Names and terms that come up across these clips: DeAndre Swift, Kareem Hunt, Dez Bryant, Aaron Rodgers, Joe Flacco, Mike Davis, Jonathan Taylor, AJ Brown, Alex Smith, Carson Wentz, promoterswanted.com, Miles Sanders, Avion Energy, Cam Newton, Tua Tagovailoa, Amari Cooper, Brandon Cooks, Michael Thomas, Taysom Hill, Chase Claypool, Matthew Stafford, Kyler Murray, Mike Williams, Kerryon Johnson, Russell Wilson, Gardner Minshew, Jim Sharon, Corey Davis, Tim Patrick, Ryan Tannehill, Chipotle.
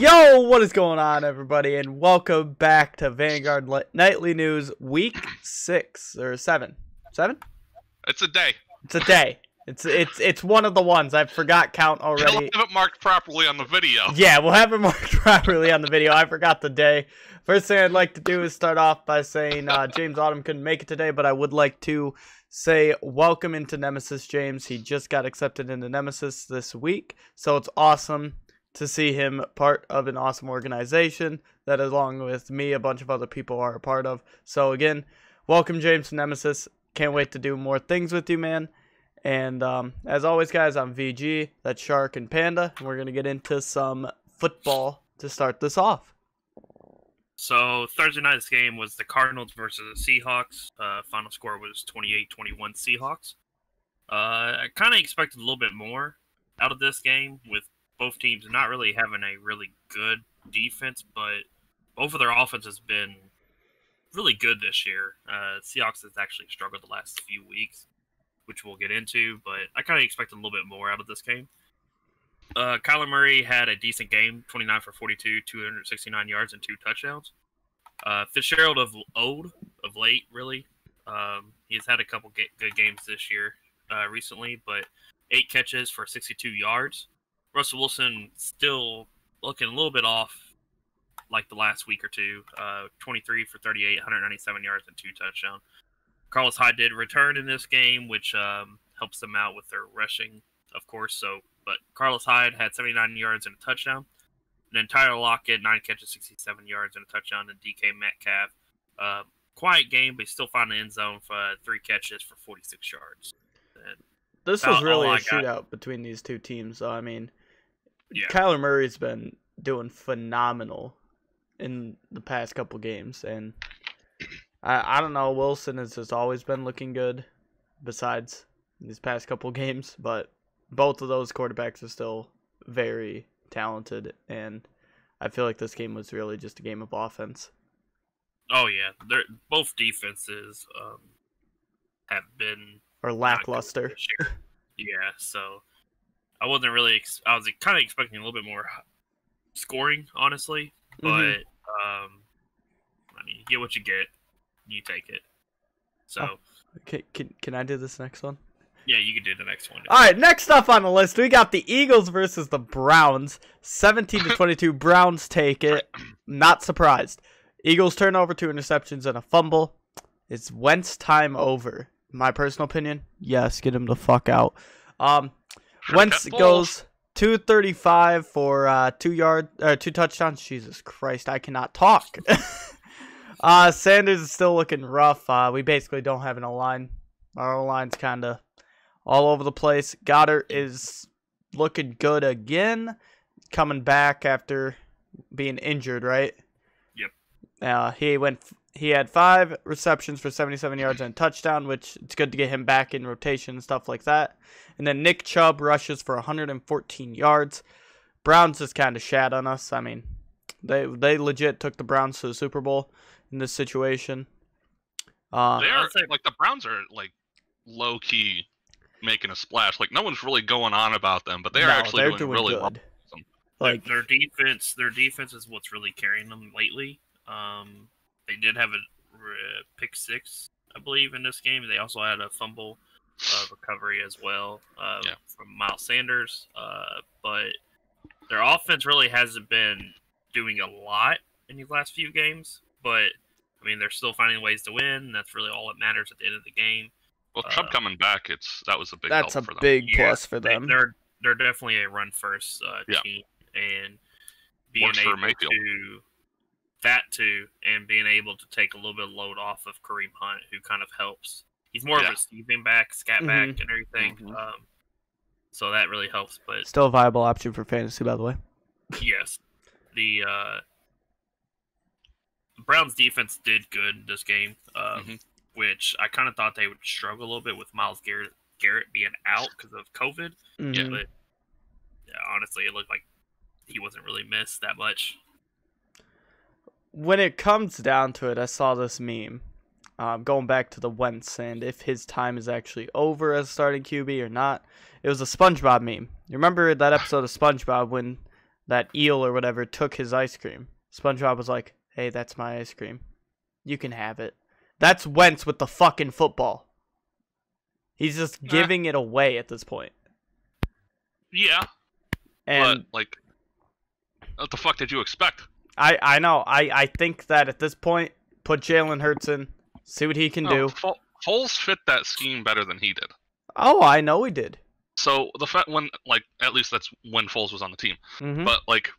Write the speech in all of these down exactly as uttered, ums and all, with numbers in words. Yo, what is going on, everybody, and welcome back to Vanguard Nightly News, week six or seven. Seven? It's a day. It's a day. It's it's it's one of the ones. I forgot count already. We'll have it marked properly on the video. Yeah, we'll have it marked properly on the video. I forgot the day. First thing I'd like to do is start off by saying uh, James Autumn couldn't make it today, but I would like to say welcome into Nemesis, James. He just got accepted into Nemesis this week, so it's awesome to see him part of an awesome organization that, along with me, a bunch of other people are a part of. So again, welcome, James, to Nemesis. Can't wait to do more things with you, man. And um, as always, guys, I'm V G, that's Shark and Panda, and we're going to get into some football to start this off. So Thursday night's game was the Cardinals versus the Seahawks. Uh, final score was twenty-eight twenty-one Seahawks. Uh, I kind of expected a little bit more out of this game, with both teams not really having a really good defense, but both of their offense has been really good this year. Uh, Seahawks has actually struggled the last few weeks, which we'll get into, but I kind of expected a little bit more out of this game. Uh, Kyler Murray had a decent game, twenty-nine for forty-two, two hundred sixty-nine yards and two touchdowns. Uh, Fitzgerald of old, of late, really. Um, he's had a couple good games this year uh, recently, but eight catches for sixty-two yards. Russell Wilson still looking a little bit off like the last week or two, uh, twenty-three for thirty-eight, one hundred ninety-seven yards and two touchdowns. Carlos Hyde did return in this game, which um, helps them out with their rushing, of course. So, but Carlos Hyde had seventy-nine yards and a touchdown. And then Tyler Lockett, nine catches, sixty-seven yards and a touchdown. And D K Metcalf, uh, quiet game, but still found the end zone for uh, three catches for forty-six yards. And this was really a shootout between these two teams. So, I mean, yeah. Kyler Murray's been doing phenomenal in the past couple games, and I, I don't know. Wilson has just always been looking good besides these past couple games, but both of those quarterbacks are still very talented, and I feel like this game was really just a game of offense. Oh, yeah. They're, both defenses um, have been... Or lackluster. Yeah, so I wasn't really... Ex I was kind of expecting a little bit more scoring, honestly, but mm-hmm. um, I mean, you get what you get. You take it. So, oh, okay, can can I do this next one? Yeah, you can do the next one. All right, next up on the list, we got the Eagles versus the Browns, seventeen to twenty-two. Browns take it. Not surprised. Eagles turnover, two interceptions, and a fumble. It's Wentz time over. My personal opinion, yes, get him the fuck out. Um, Wentz goes two thirty-five for uh, two yard or two touchdowns. Jesus Christ, I cannot talk. Uh, Sanders is still looking rough. Uh, we basically don't have an O-line. Our O-line's kind of all over the place. Goddard is looking good again, coming back after being injured, right? Yep. Uh, he went. He had five receptions for seventy-seven yards and a touchdown, which it's good to get him back in rotation and stuff like that. And then Nick Chubb rushes for one hundred fourteen yards. Browns just kind of shat on us. I mean, they they legit took the Browns to the Super Bowl in this situation. Uh, they are, like, the Browns are, like, low-key making a splash. Like, no one's really going on about them, but they are no, actually doing, doing really good. well. Like, their defense their defense is what's really carrying them lately. Um, they did have a pick six, I believe, in this game. They also had a fumble uh, recovery as well uh, yeah. from Miles Sanders. Uh, but their offense really hasn't been doing a lot in these last few games. But, I mean, they're still finding ways to win. That's really all that matters at the end of the game. Well, Chubb uh, coming back, it's that was a big help for them. That's a big plus for them. They're they're definitely a run-first uh, yeah. team. And being Works able to that too, and being able to take a little bit of load off of Kareem Hunt, who kind of helps. He's more yeah. of a receiving back, scat back, mm-hmm. and everything. Mm-hmm. um, so that really helps. But still a viable option for fantasy, by the way. Yes. The... Uh, Browns defense did good this game, um, mm-hmm. which I kind of thought they would struggle a little bit with Myles Garrett, Garrett being out because of COVID. Mm-hmm. yeah, but yeah, honestly, it looked like he wasn't really missed that much. When it comes down to it, I saw this meme um, going back to the Wentz and if his time is actually over as starting Q B or not. It was a SpongeBob meme. You remember that episode of SpongeBob when that eel or whatever took his ice cream. SpongeBob was like, hey, that's my ice cream. You can have it. That's Wentz with the fucking football. He's just giving it away at this point. Yeah. And but, like, what the fuck did you expect? I, I know. I, I think that at this point, put Jalen Hurts in. See what he can no, do. Fo- Foles fit that scheme better than he did. Oh, I know he did. So, the fact when, like, at least that's when Foles was on the team. Mm-hmm. But, like,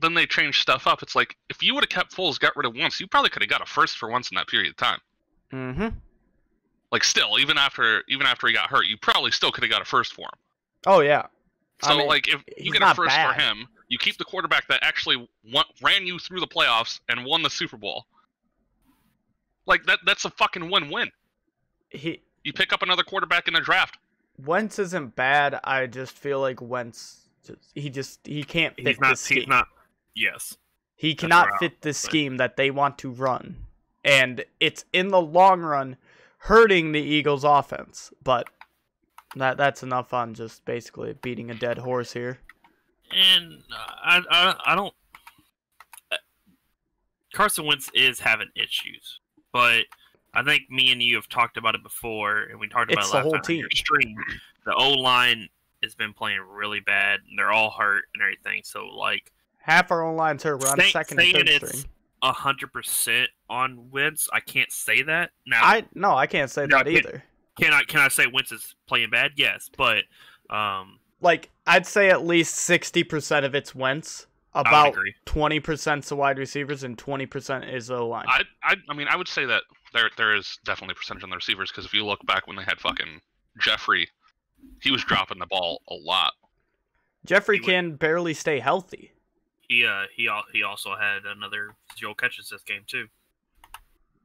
then they changed stuff up. It's like, if you would have kept Foles, got rid of Wentz, you probably could have got a first for Wentz in that period of time. Mm-hmm. Like, still, even after even after he got hurt, you probably still could have got a first for him. Oh, yeah. So, I mean, like, if you get a first bad. for him, you keep the quarterback that actually won, ran you through the playoffs and won the Super Bowl. Like, that that's a fucking win-win. He, you pick up another quarterback in the draft. Wentz isn't bad. I just feel like Wentz, he just, he can't fit he's not, this scheme. He's not, yes. He cannot fit this scheme that they want to run. And it's, in the long run, hurting the Eagles' offense. But that that's enough on just basically beating a dead horse here. And I, I, I don't... Carson Wentz is having issues. But I think me and you have talked about it before, and we talked about it's it last the whole time on your stream. The O-line has been playing really bad, and they're all hurt and everything. So, like... Half our O-line's hurt. We're on say, second and third string. one hundred percent on Wentz, I can't say that. Now, I No, I can't say no, that can, either. Can I Can I say Wentz is playing bad? Yes, but... um, Like, I'd say at least sixty percent of it's Wentz. About twenty percent's the wide receivers, and twenty percent is the O-line. I, I I mean, I would say that there there is definitely a percentage on the receivers, because if you look back when they had fucking Jeffrey, he was dropping the ball a lot. Jeffrey he can would, barely stay healthy. He uh he, he also had another zero catches this game, too.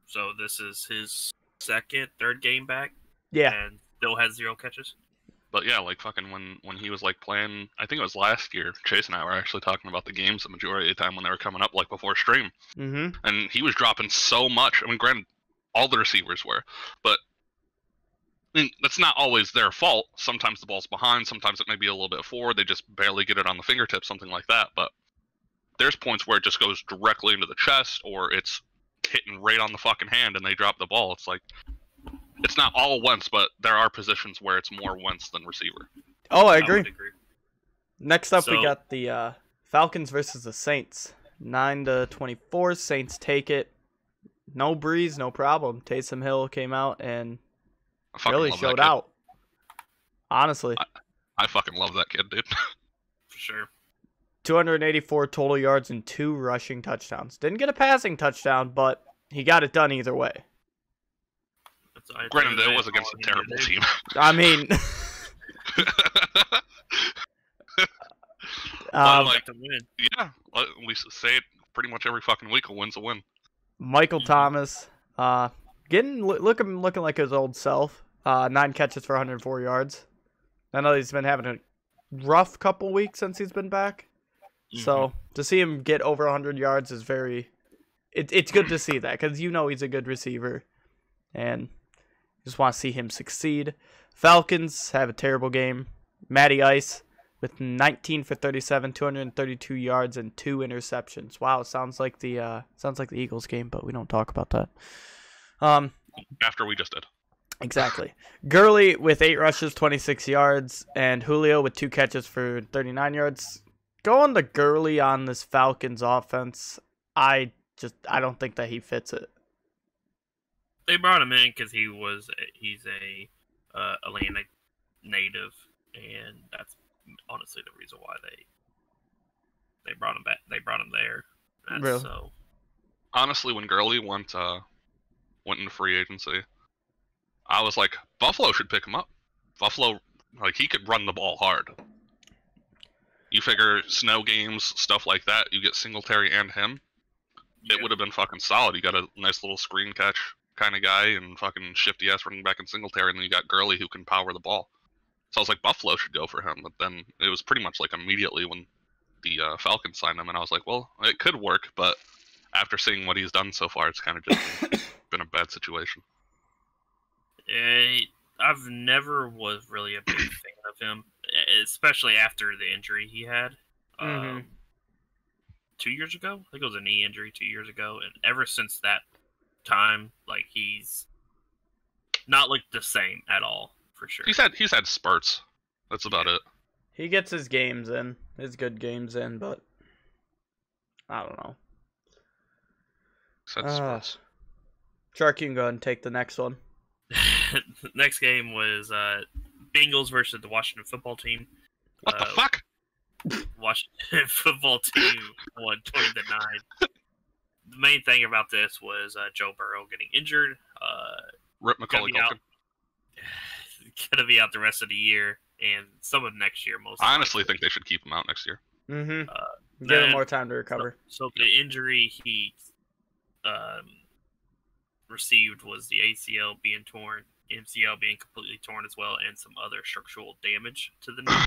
So this is his second, third game back. Yeah. And still has zero catches. But yeah, like fucking when, when he was like playing, I think it was last year, Chase and I were actually talking about the games the majority of the time when they were coming up, like before stream. Mm-hmm. And he was dropping so much. I mean, granted, all the receivers were, but I mean, that's not always their fault. Sometimes the ball's behind, sometimes it may be a little bit forward. They just barely get it on the fingertips, something like that. But there's points where it just goes directly into the chest, or it's hitting right on the fucking hand and they drop the ball. It's like... It's not all Wentz, but there are positions where it's more Wentz than receiver. Oh, I agree. I agree. Next up, so, we got the uh, Falcons versus the Saints. nine to twenty-four, Saints take it. No breeze, no problem. Taysom Hill came out and really showed out. Honestly. I, I fucking love that kid, dude. For sure. two hundred eighty-four total yards and two rushing touchdowns. Didn't get a passing touchdown, but he got it done either way. So granted, it was against a terrible team. I mean, um, like, yeah, we say it pretty much every fucking week. A win's a win. Michael Thomas, uh, getting looking looking like his old self. Uh, nine catches for one hundred four yards. I know he's been having a rough couple weeks since he's been back. Mm-hmm. So to see him get over one hundred yards is very. It, it's good to see that, because you know he's a good receiver, and just want to see him succeed. Falcons have a terrible game. Matty Ice with nineteen for thirty-seven, two hundred thirty-two yards, and two interceptions. Wow, sounds like the uh, sounds like the Eagles game, but we don't talk about that. Um, After we just did. Exactly. Gurley with eight rushes, twenty-six yards, and Julio with two catches for thirty-nine yards. Going to Gurley on this Falcons offense, I just I don't think that he fits it. They brought him in because he was he's a uh, Atlanta native, and that's honestly the reason why they they brought him back. They brought him there. That's really? So honestly, when Gurley went uh, went into free agency, I was like, Buffalo should pick him up. Buffalo, like, he could run the ball hard. You figure snow games, stuff like that. You get Singletary and him. Yeah. It would have been fucking solid. You got a nice little screen catch kind of guy, and fucking shifty ass running back in Singletary, and then you got Gurley who can power the ball. So I was like, Buffalo should go for him, but then it was pretty much like immediately when the uh, Falcons signed him, and I was like, well, it could work, but after seeing what he's done so far, it's kind of just been a bad situation. I, I've never was really a big fan of him, especially after the injury he had. Mm-hmm. Um, two years ago, I think it was a knee injury two years ago, and ever since that time, like he's not looked the same at all, for sure. He's had he's had spurts. That's about yeah. it. He gets his games in, his good games in, but I don't know. Uh, Shark, you can go ahead and take the next one. The next game was uh, Bengals versus the Washington football team. What uh, the fuck? Washington football team won twenty to nine. The main thing about this was uh, Joe Burrow getting injured. Uh, Rip McCauley Culkin. Gonna be out the rest of the year and some of next year. Most I honestly likely. think they should keep him out next year. Mm-hmm. Uh, Give then, him more time to recover. So, so the injury he um, received was the A C L being torn, M C L being completely torn as well, and some other structural damage to the knee.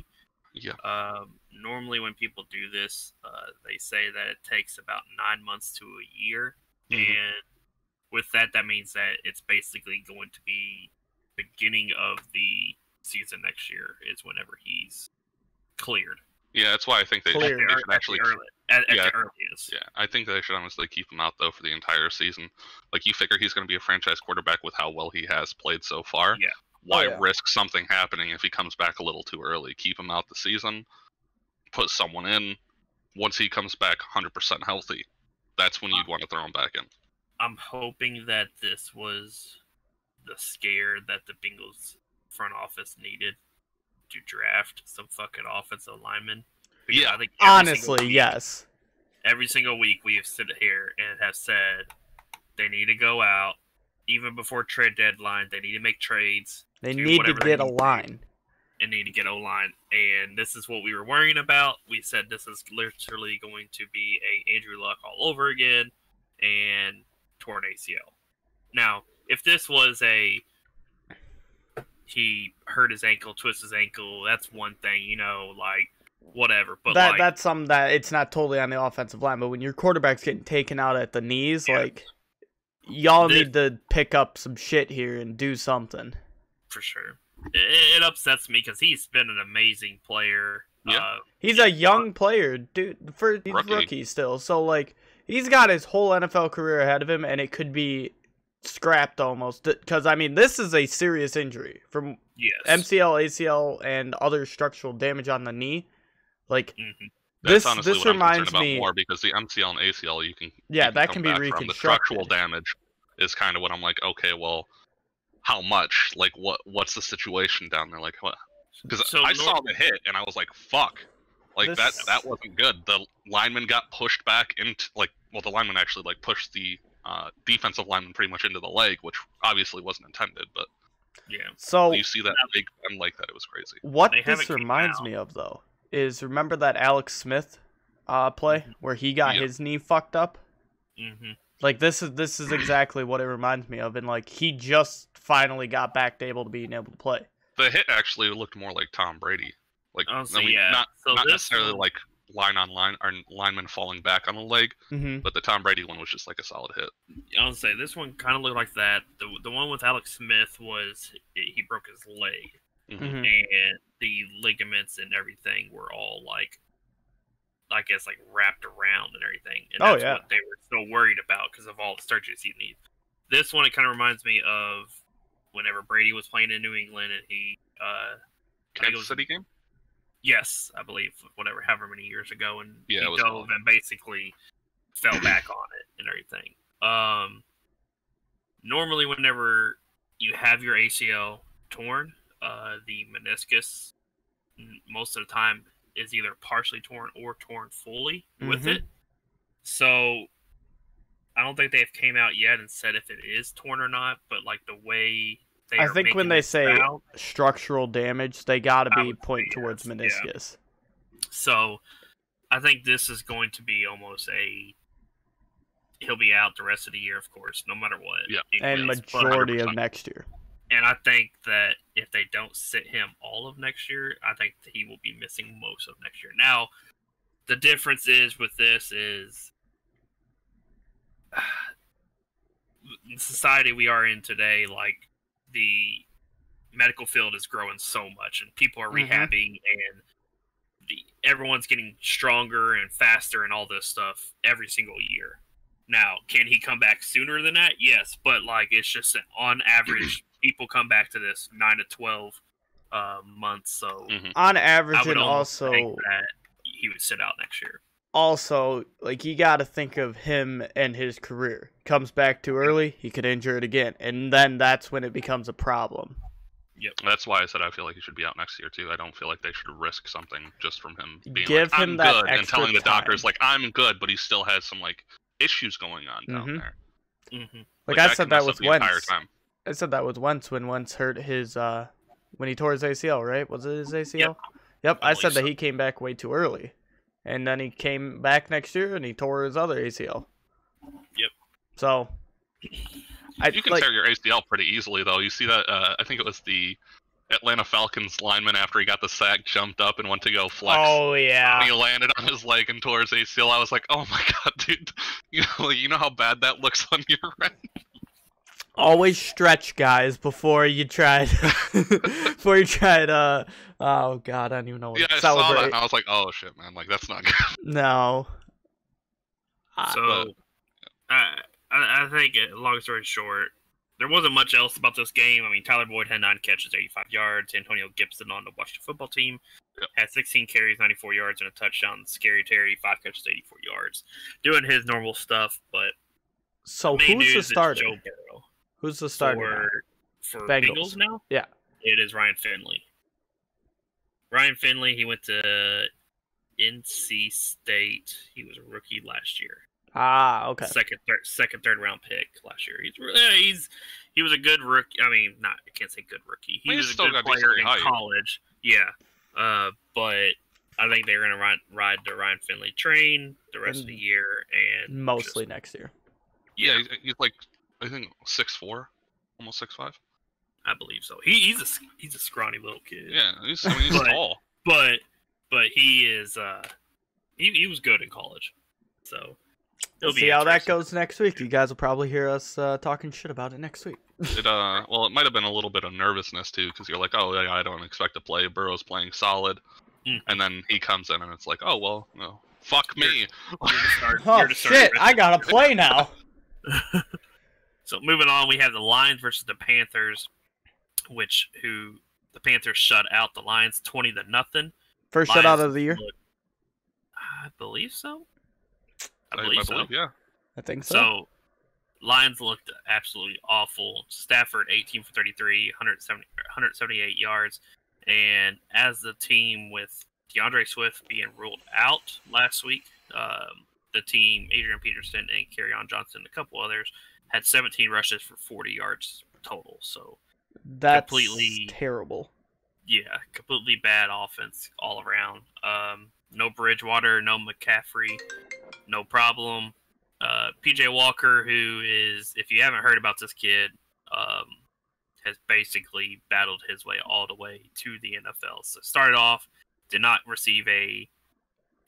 Yeah. Um, normally, when people do this, uh, they say that it takes about nine months to a year, mm-hmm. and with that, that means that it's basically going to be beginning of the season next year is whenever he's cleared. Yeah, that's why I think they, they should actually at the, early, at, at yeah, the earliest. Yeah, I think they should honestly keep him out though for the entire season. Like you figure he's going to be a franchise quarterback with how well he has played so far. Yeah. Why oh, yeah. risk something happening if he comes back a little too early? Keep him out the season. Put someone in. Once he comes back one hundred percent healthy, that's when you'd want to throw him back in. I'm hoping that this was the scare that the Bengals front office needed to draft some fucking offensive linemen. Because yeah, I think honestly, week, yes. Every single week we have stood here and have said they need to go out even before trade deadline. They need to make trades. They need to get a line. They need to get a line, and this is what we were worrying about. We said this is literally going to be a Andrew Luck all over again, and torn A C L. Now, if this was a, he hurt his ankle, twist his ankle, that's one thing, you know, like, whatever. But that, like, that's something that it's not totally on the offensive line, but when your quarterback's getting taken out at the knees, yeah. like, y'all this, need to pick up some shit here and do something. For sure. It, it upsets me because he's been an amazing player. Yeah. Uh, he's a young player, dude, for he's rookie. rookie still. So, like, he's got his whole N F L career ahead of him, and it could be scrapped almost, because I mean this is a serious injury from yes. M C L, A C L, and other structural damage on the knee. Like mm-hmm. That's this, honestly this what reminds I'm me about more because the M C L and A C L you can yeah you can that can be reconstructed. The structural damage is kind of what I'm like, okay, well, how much? Like what? What's the situation down there? Like what? Because so I North saw the hit and I was like, fuck, like this... that that wasn't good. The lineman got pushed back into like well, the lineman actually like pushed the. Uh, defensive lineman pretty much into the leg, which obviously wasn't intended, but yeah. So you see that big one like that, it was crazy. What this reminds me of though is remember that Alex Smith uh, play mm-hmm. where he got yeah. his knee fucked up. Mm-hmm. Like this is this is exactly what it reminds me of, and like he just finally got back to able to being able to play. The hit actually looked more like Tom Brady, like oh, so I mean, yeah. not so not necessarily one... like. line on line, or linemen falling back on the leg, mm-hmm. but the Tom Brady one was just like a solid hit. I would say this one kind of looked like that. The the one with Alex Smith was he broke his leg, mm-hmm. and the ligaments and everything were all like, I guess like wrapped around and everything. And that's oh, yeah. what they were so worried about because of all the surgeries he needs. This one, it kind of reminds me of whenever Brady was playing in New England and he uh, Kansas City game. Yes, I believe, whatever, however many years ago, and yeah, he dove cool. and basically fell back on it and everything. Um, normally, whenever you have your A C L torn, uh, the meniscus, most of the time, is either partially torn or torn fully mm-hmm. with it. So, I don't think they've came out yet and said if it is torn or not, but like the way... I think when they say out, structural damage, they got to be point yes, towards meniscus. Yeah. So, I think this is going to be almost a... He'll be out the rest of the year, of course, no matter what. Yeah. And is, majority of next year. And I think that if they don't sit him all of next year, I think that he will be missing most of next year. Now, the difference is with this is... in society we are in today, like... the medical field is growing so much and people are rehabbing mm-hmm. and the everyone's getting stronger and faster and all this stuff every single year. Now, can he come back sooner than that? Yes, but like it's just an, on average, people come back to this nine to twelve uh, months. So mm-hmm. on average, and also think that he would sit out next year. Also, like you got to think of him and his career. Comes back too early, he could injure it again, and then that's when it becomes a problem. Yep. That's why I said I feel like he should be out next year too. I don't feel like they should risk something just from him being Give like, him I'm that good and telling the doctors time. like I'm good, but he still has some like issues going on down mm-hmm. there. Mm-hmm. Like, like I, I said that was Wentz. I said that was Wentz when Wentz hurt his uh when he tore his A C L, right? Was it his A C L? Yep. yep. I said so. that he came back way too early. And then he came back next year and he tore his other A C L. Yep. So I, you can like, tear your A C L pretty easily, though. You see that? Uh, I think it was the Atlanta Falcons lineman after he got the sack, jumped up and went to go flex. Oh yeah. And he landed on his leg and tore his A C L. I was like, oh my god, dude. You know, you know how bad that looks on your end. Always stretch, guys, before you try. before you try to. Uh, oh god, I don't even know what yeah, to celebrate. Yeah, I saw that. And I was like, oh shit, man. Like that's not good. No. So. Uh, I think, long story short, there wasn't much else about this game. I mean, Tyler Boyd had nine catches, eighty-five yards. Antonio Gibson on the Washington football team yep. had sixteen carries, ninety-four yards, and a touchdown. Scary Terry, five catches, eighty-four yards. Doing his normal stuff, but... So the who's, the is starter? Joe Burrow. Who's the starter? For, for Bengals. Bengals now? Yeah. It is Ryan Finley. Ryan Finley, he went to N C State. He was a rookie last year. Ah, okay. Second, third, second, third round pick last year. He's he's he was a good rookie. I mean, not I can't say good rookie. He well, was a still good player in high. college. Yeah, uh, but I think they're gonna ride, ride the Ryan Finley train the rest of the year and mostly just, next year. Yeah, yeah, he's like I think six four, almost six five. I believe so. He he's a he's a scrawny little kid. Yeah, he's, I mean, he's but, tall. But but he is uh he he was good in college, so. It'll See how that goes next week. You guys will probably hear us uh, talking shit about it next week. it, uh, well, it might have been a little bit of nervousness, too, because you're like, oh, yeah, I don't expect to play. Burrow's playing solid. Mm. And then he comes in, and it's like, oh, well, no, fuck you're, me. You're to start, oh, you're to start shit, I got to play now. So, moving on, we have the Lions versus the Panthers, which who the Panthers shut out the Lions twenty to nothing. First Lions shutout of the year? Looked, I believe so. I believe, I believe so. Yeah, I think so. So, Lions looked absolutely awful. Stafford, eighteen for thirty-three, one seventy, one seventy-eight yards. And as the team with DeAndre Swift being ruled out last week, um, the team, Adrian Peterson and Kerryon Johnson and a couple others, had seventeen rushes for forty yards total. So, that's completely terrible. Yeah, completely bad offense all around. Um, no Bridgewater, no McCaffrey. No problem. Uh, P J Walker, who is, if you haven't heard about this kid, um, has basically battled his way all the way to the N F L. So started off, did not receive a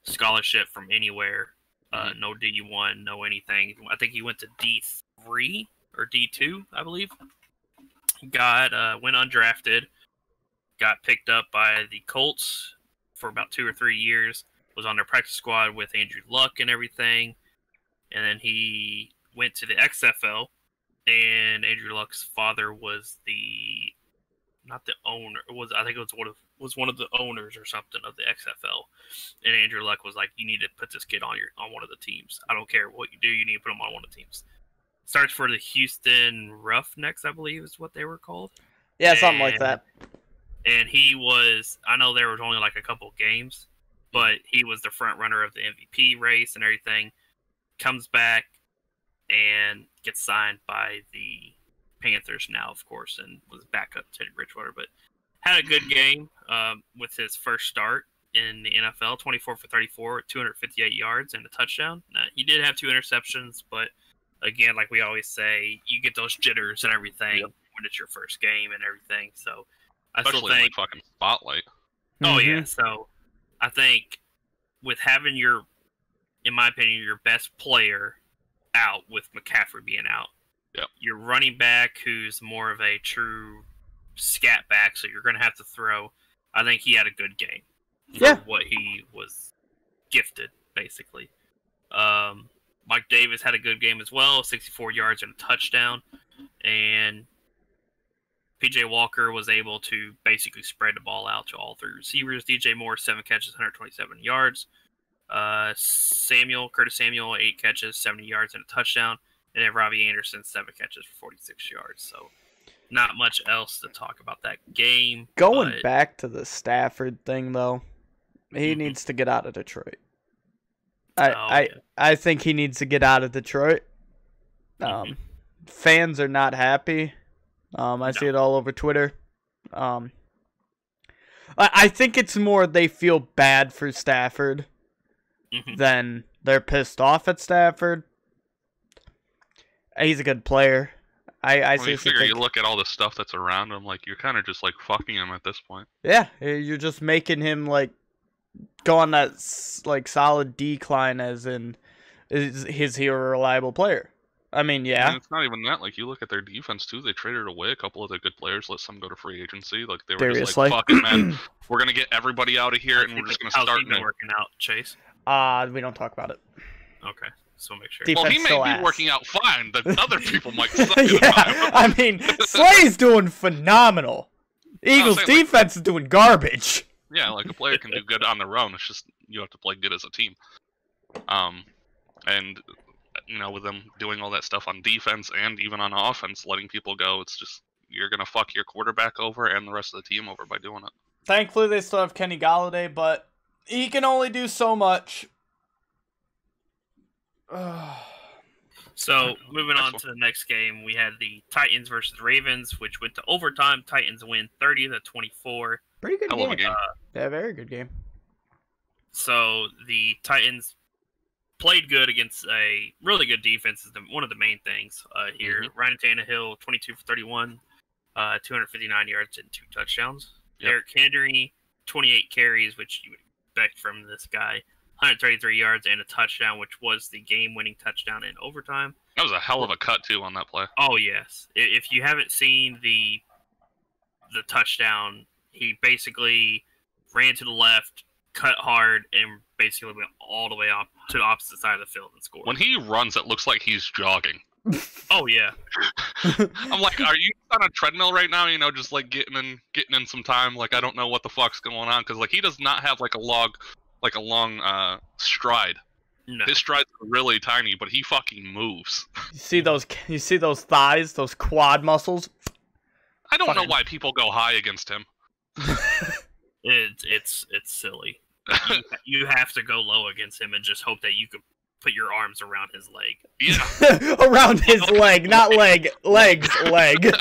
scholarship from anywhere. Uh, mm-hmm. No D one, no anything. I think he went to D three or D two, I believe. Got uh, went undrafted. Got picked up by the Colts for about two or three years. Was on their practice squad with Andrew Luck and everything. And then he went to the X F L, and Andrew Luck's father was the, not the owner, was I think it was one of was one of the owners or something of the X F L. And Andrew Luck was like, you need to put this kid on your on one of the teams. I don't care what you do, you need to put him on one of the teams. Starts for the Houston Roughnecks, I believe is what they were called. Yeah, and, something like that. And he was, I know there was only like a couple games, but he was the front runner of the M V P race and everything. Comes back and gets signed by the Panthers now, of course, and was back up to Teddy Bridgewater. But had a good game um, with his first start in the N F L, twenty-four for thirty-four, two fifty-eight yards and a touchdown. Now, he did have two interceptions, but again, like we always say, you get those jitters and everything yep. when it's your first game and everything. So I Especially still think, in the fucking spotlight. Oh, mm-hmm. yeah. So. I think with having your, in my opinion, your best player out with McCaffrey being out, yep. your running back who's more of a true scat back, so you're going to have to throw, I think he had a good game. for yeah. what he was gifted, basically. Um, Mike Davis had a good game as well, sixty-four yards and a touchdown. And P J Walker was able to basically spread the ball out to all three receivers. D J Moore, seven catches, one hundred twenty-seven yards. Uh, Samuel, Curtis Samuel, eight catches, seventy yards and a touchdown. And then Robbie Anderson, seven catches for forty-six yards. So not much else to talk about that game. Going but... back to the Stafford thing, though, he mm-hmm. needs to get out of Detroit. I, oh, I, yeah. I think he needs to get out of Detroit. Um, mm-hmm. Fans are not happy. Um, I no. see it all over Twitter. Um, I, I think it's more they feel bad for Stafford mm-hmm. than they're pissed off at Stafford. He's a good player. I, I well, see. You, figure you look at all the stuff that's around him, like you're kind of just like fucking him at this point. Yeah, you're just making him like go on that like solid decline, as in is his he a reliable player? I mean, yeah. And it's not even that. Like, you look at their defense, too. They traded away a couple of their good players, let some go to free agency. Like, they were Seriously. just like, fuck it, man. We're going to get everybody out of here, and we're just going to start new. working out, Chase? Uh, we don't talk about it. Okay. So make sure. Defense well, he may be ass. working out fine. The other people might suck. yeah, I mean, Slay's doing phenomenal. Eagles' saying, defense like, is doing garbage. Yeah, like, a player can do good on their own. It's just you have to play good as a team. Um, and... you know, with them doing all that stuff on defense and even on offense, letting people go, it's just, you're going to fuck your quarterback over and the rest of the team over by doing it. Thankfully, they still have Kenny Golladay, but he can only do so much. So, moving next on one. to the next game, we had the Titans versus Ravens, which went to overtime. Titans win thirty to twenty-four. Pretty good game. game. Uh, yeah, very good game. So, the Titans played good against a really good defense is the, one of the main things uh, here. Mm-hmm. Ryan Tannehill, twenty-two for thirty-one, uh, two hundred fifty-nine yards and two touchdowns. Yep. Derrick Henry, twenty-eight carries, which you would expect from this guy, one hundred thirty-three yards and a touchdown, which was the game-winning touchdown in overtime. That was a hell of a cut, too, on that play. Oh, yes. If you haven't seen the the touchdown, he basically ran to the left, cut hard, and basically went all the way up to the opposite side of the field and scored. When he runs, it looks like he's jogging. Oh, yeah. I'm like, are you on a treadmill right now? You know, just like getting in getting in some time. Like, I don't know what the fuck's going on. Because, like, he does not have, like, a log, like, a long uh, stride. No. His strides are really tiny, but he fucking moves. You see those, you see those thighs, those quad muscles? I don't fucking know why people go high against him. it, it's It's silly. You, you have to go low against him and just hope that you can put your arms around his leg. Yeah. Around his leg, not leg. Legs, leg.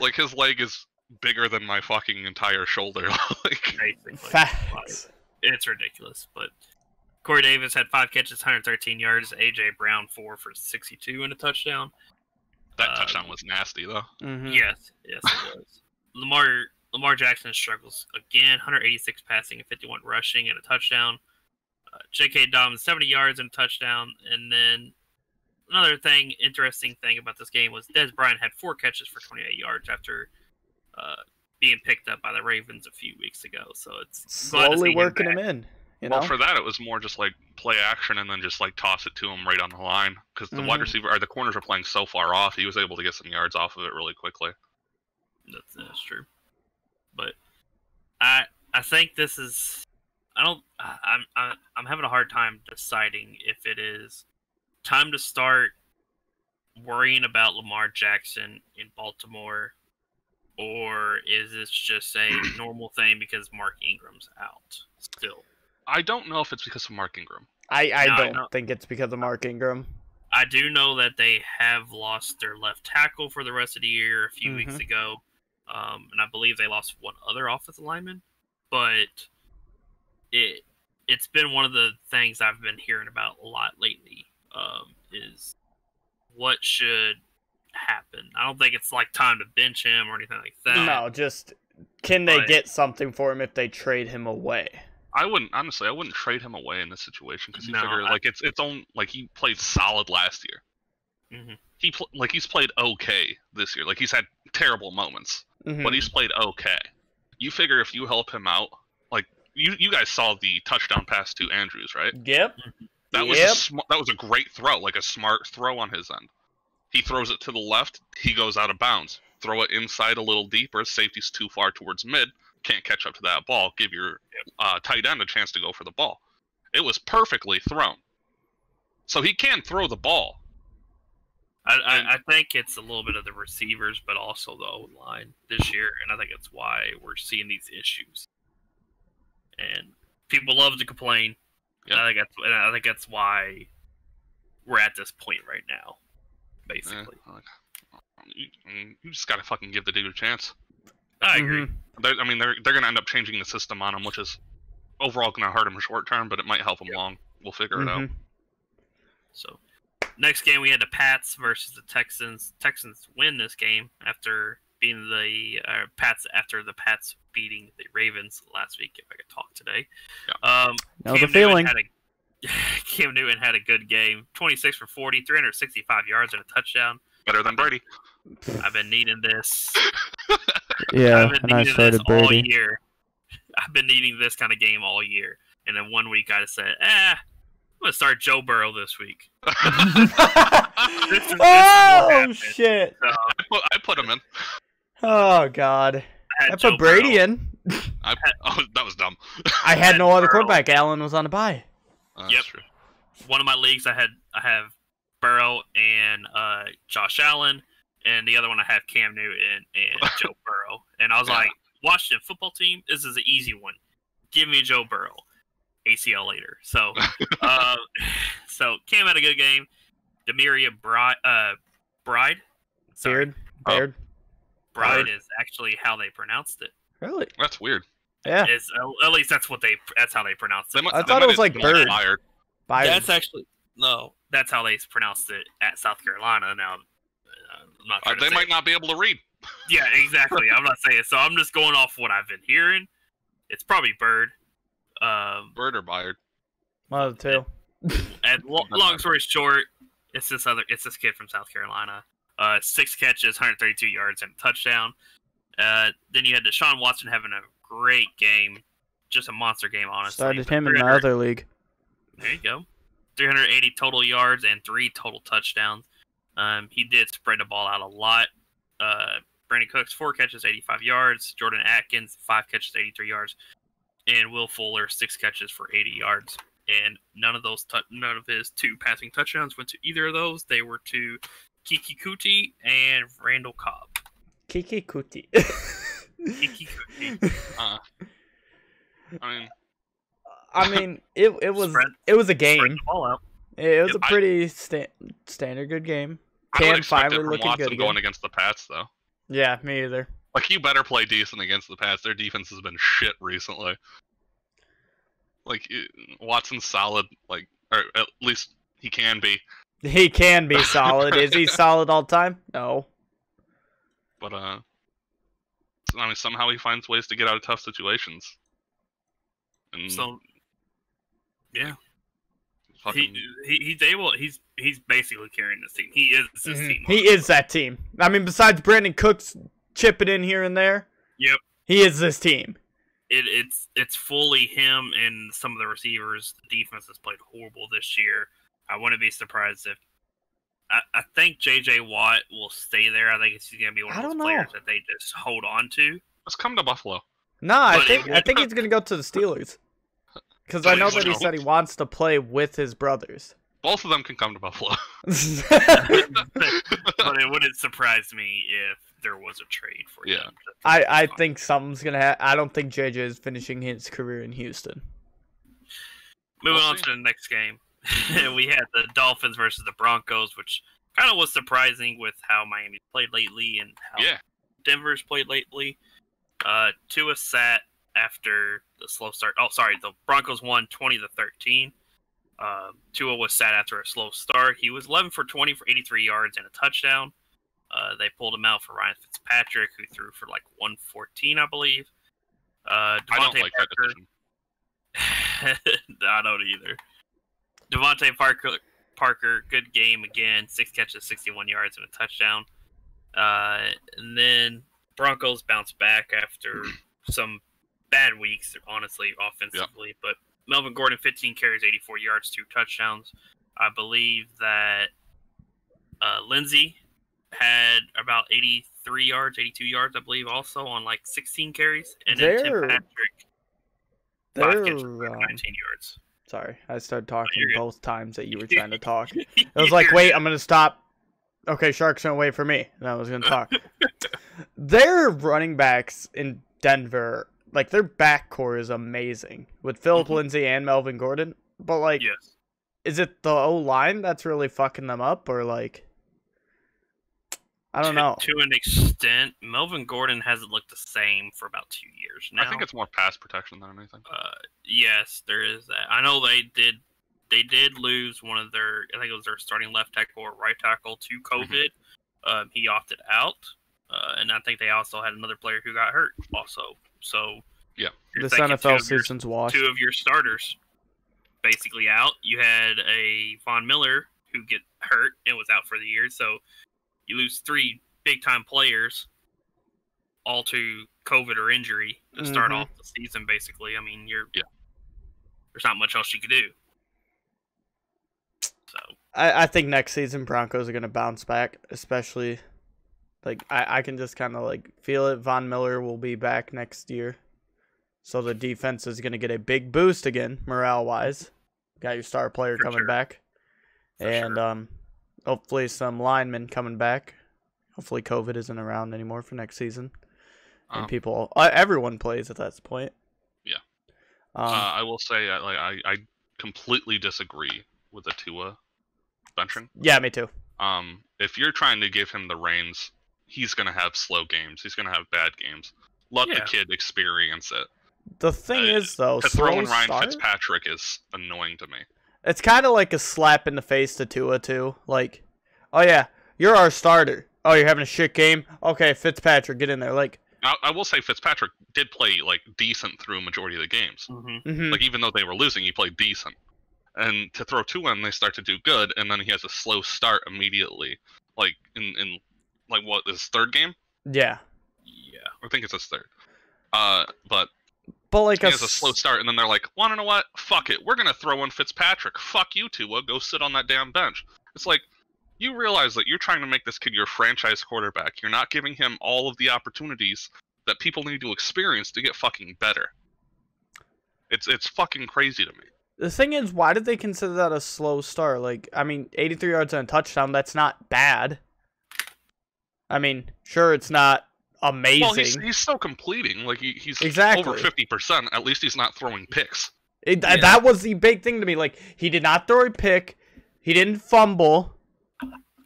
Like, his leg is bigger than my fucking entire shoulder. Like, facts. It's ridiculous. But Corey Davis had five catches, one hundred thirteen yards. A J Brown, four for sixty-two and a touchdown. That um, touchdown was nasty, though. Mm-hmm. Yes, yes, it was. Lamar... Lamar Jackson struggles again, one hundred eighty-six passing and fifty-one rushing and a touchdown. Uh, J K. Dobbins, seventy yards and a touchdown. And then another thing, interesting thing about this game was Dez Bryant had four catches for twenty-eight yards after uh, being picked up by the Ravens a few weeks ago. So it's slowly working him in. You know? Well, for that, it was more just like play action and then just like toss it to him right on the line because the mm-hmm. wide receiver or the corners are playing so far off. He was able to get some yards off of it really quickly. That's, that's true. But I I think this is I don't I'm I, I'm having a hard time deciding if it is time to start worrying about Lamar Jackson in Baltimore, or is this just a normal thing because Mark Ingram's out still? I don't know if it's because of Mark Ingram. I I no, don't I think it's because of Mark Ingram. I do know that they have lost their left tackle for the rest of the year a few mm-hmm. weeks ago. Um, and I believe they lost one other offensive lineman, but it, it's been one of the things I've been hearing about a lot lately um, is what should happen. I don't think it's like time to bench him or anything like that. No, just can they but, get something for him if they trade him away? I wouldn't, honestly, I wouldn't trade him away in this situation because you no, figure I, like it's, it's on, like he played solid last year. Mm-hmm. He pl- like he's played okay this year. Like he's had terrible moments. Mm-hmm. But he's played okay. You figure if you help him out, like you, you guys saw the touchdown pass to Andrews, right? Yep. That was yep. a sm that was a great throw, like a smart throw on his end. He throws it to the left. He goes out of bounds. Throw it inside a little deeper. Safety's too far towards mid. Can't catch up to that ball. Give your uh, tight end a chance to go for the ball. It was perfectly thrown. So he can throw the ball. I, I, I think it's a little bit of the receivers, but also the O-line this year, and I think it's why we're seeing these issues. And people love to complain. Yep. I think that's, and I think that's why we're at this point right now, basically. Eh, you, you just gotta fucking give the dude a chance. I agree. Mm-hmm. They're, I mean, they're they're gonna end up changing the system on him, which is overall gonna hurt him short term, but it might help him yep. long. We'll figure mm-hmm. it out. So, next game we had the Pats versus the Texans. Texans win this game after being the uh, Pats after the Pats beating the Ravens last week. If I could talk today, yeah. um, now Cam the feeling. Newton had a, Cam Newton had a good game. twenty-six for forty, three hundred sixty-five yards and a touchdown. Better than Brady. I've been needing this. Yeah, I've been needing this all Brady. year. I've been needing this kind of game all year, and then one week I just said, "Ah, eh, I'm gonna start Joe Burrow this week." this is, oh this is shit! So, I, put, I put him in. Oh god! I, I put Joe Brady Burrow. in. I, oh, that was dumb. I had I no other Burrow. quarterback. Allen was on a bye. Uh, yep. True. One of my leagues, I had I have Burrow and uh, Josh Allen, and the other one I have Cam Newton and Joe Burrow. And I was yeah. like, Washington football team, this is an easy one. Give me Joe Burrow. A C L later. So, uh, so Cam had a good game. Demaria Bride, uh, Bride, Beard, Beard, oh. Bride is actually how they pronounced it. Really? That's weird. Yeah. It's, at least that's what they. That's how they pronounced it. They must, I thought it was like Bird. Fired. Fired. That's actually no. That's how they pronounced it at South Carolina. Now, I'm not sure uh, they might it. not be able to read. Yeah, exactly. I'm not saying it. So I'm just going off what I've been hearing. It's probably Bird. Um, Bird or Byard? One of the two. And long, long story short, it's this other, it's this kid from South Carolina. Uh, six catches, one hundred thirty-two yards, and a touchdown. Uh, then you had Deshaun Watson having a great game, just a monster game, honestly. Started him in my other league. There you go. three hundred eighty total yards and three total touchdowns. Um, he did spread the ball out a lot. Uh, Brandon Cooks, four catches, eighty-five yards. Jordan Atkins, five catches, eighty-three yards. And Will Fuller, six catches for eighty yards, and none of those, none of his two passing touchdowns went to either of those. They were to Keke Coutee and Randall Cobb. Keke Coutee. Keke Coutee. Uh, I mean, I mean, it it was spread, it was a game. It was yeah, a pretty I, sta standard good game. Cam Fiver looking Watson good. Going again. against the Pats though. Yeah, me either. Like, you better play decent against the Pats. Their defense has been shit recently. Like, Watson's solid, like, or at least he can be. He can be solid. Is he solid all the time? No. But, uh, I mean, somehow he finds ways to get out of tough situations. And so, yeah. Fucking... He, he, he's able, he's, he's basically carrying this team. He is this mm-hmm. team. He is that team. I mean, besides Brandon Cooks... chip it in here and there. Yep, he is this team. It, it's it's fully him and some of the receivers. The defense has played horrible this year. I wouldn't be surprised if I, I think J J Watt will stay there. I think he's going to be one of those players that they just hold on to. Let's come to Buffalo. No, nah, I think I think he's going to go to the Steelers because I know that he said he wants to play with his brothers. Both of them can come to Buffalo. But it wouldn't surprise me if there was a trade for him. Yeah. I, I think something's going to happen. I don't think J J is finishing his career in Houston. Moving on to the next game. We had the Dolphins versus the Broncos, which kind of was surprising with how Miami's played lately and how yeah. Denver's played lately. Uh, Tua sat after the slow start. Oh, sorry. The Broncos won twenty to thirteen. Uh, Tua was sat after a slow start. He was eleven for twenty for eighty-three yards and a touchdown. Uh, they pulled him out for Ryan Fitzpatrick, who threw for like one fourteen, I believe. Uh, DeVante I don't like Parker. That I don't either. Davante Parker, Parker, good game again. Six catches, sixty-one yards, and a touchdown. Uh, and then Broncos bounced back after some bad weeks, honestly, offensively. Yep. But Melvin Gordon, fifteen carries, eighty-four yards, two touchdowns. I believe that uh, Lindsey had about eighty-three yards, eighty-two yards, I believe, also on like sixteen carries. And then Tim Patrick, five catches, um, nineteen yards. Sorry, I started talking oh, both times that you were trying to talk. I was like, wait, I'm going to stop. Okay, Sharks don't wait for me. And I was going to talk. Their running backs in Denver, like, their back core is amazing with Philip mm-hmm. Lindsay and Melvin Gordon. But, like, yes. is it the O-line that's really fucking them up, or, like, I don't to, know. To an extent, Melvin Gordon hasn't looked the same for about two years now. I think it's more pass protection than anything. Uh, yes, there is that. I know they did They did lose one of their, I think it was their starting left tackle or right tackle to COVID. Mm-hmm. um, he opted out. Uh, and I think they also had another player who got hurt also. So yeah, this N F L season's washed. Two of your starters basically out. You had a Von Miller who get hurt and was out for the year. So you lose three big-time players all to COVID or injury to mm-hmm. start off the season, basically. I mean, you're yeah. there's not much else you could do. So I, I think next season Broncos are going to bounce back, especially like I, I can just kind of like feel it. Von Miller will be back next year. So the defense is going to get a big boost again, morale-wise. Got your star player for coming sure. back. For and sure. um, hopefully some linemen coming back. Hopefully COVID isn't around anymore for next season. And um, people, everyone plays at that point. Yeah. Um, uh, I will say I, like, I, I completely disagree with the Tua suspension. Yeah, me too. Um, if you're trying to give him the reins, he's going to have slow games. He's going to have bad games. Let yeah. the kid experience it. The thing uh, is, though, throwing Ryan start? Fitzpatrick is annoying to me. It's kind of like a slap in the face to Tua, too. Like, oh, yeah, you're our starter. Oh, you're having a shit game? Okay, Fitzpatrick, get in there. Like, I, I will say Fitzpatrick did play, like, decent through a majority of the games. Mm-hmm. Like, even though they were losing, he played decent. And to throw Tua in, they start to do good, and then he has a slow start immediately. Like, in, in like, what, his third game? Yeah. Yeah. I think it's his third. Uh, but... But like he a, has a slow start, and then they're like, well, I don't know what? Fuck it. We're going to throw in Fitzpatrick. Fuck you, Tua. Go sit on that damn bench. It's like, you realize that you're trying to make this kid your franchise quarterback. You're not giving him all of the opportunities that people need to experience to get fucking better. It's it's fucking crazy to me. The thing is, why did they consider that a slow start? Like, I mean, eighty-three yards and a touchdown, that's not bad. I mean, sure, it's not amazing. Well, he's, he's still completing. Like he, he's exactly. over fifty percent. At least he's not throwing picks. It, yeah. That was the big thing to me. Like, he did not throw a pick. He didn't fumble.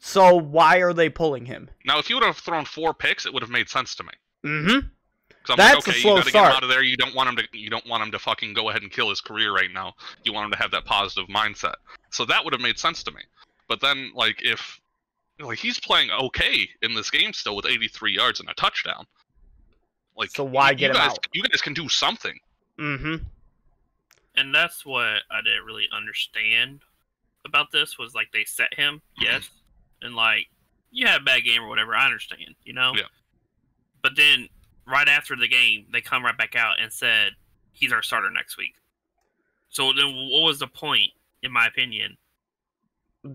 So why are they pulling him? Now, if you would have thrown four picks, it would have made sense to me. Mm-hmm. That's like, okay, a slow you gotta start. Get him out of there. You don't want him to. You don't want him to fucking go ahead and kill his career right now. You want him to have that positive mindset. So that would have made sense to me. But then, like, if. Like, he's playing okay in this game still with eighty-three yards and a touchdown. Like, so why you, get you guys, him out? You guys can do something. Mm-hmm. And that's what I didn't really understand about this was, like, they set him, mm-hmm. yes, and, like, you had a bad game or whatever, I understand, you know? Yeah. But then, right after the game, they come right back out and said, he's our starter next week. So then what was the point, in my opinion,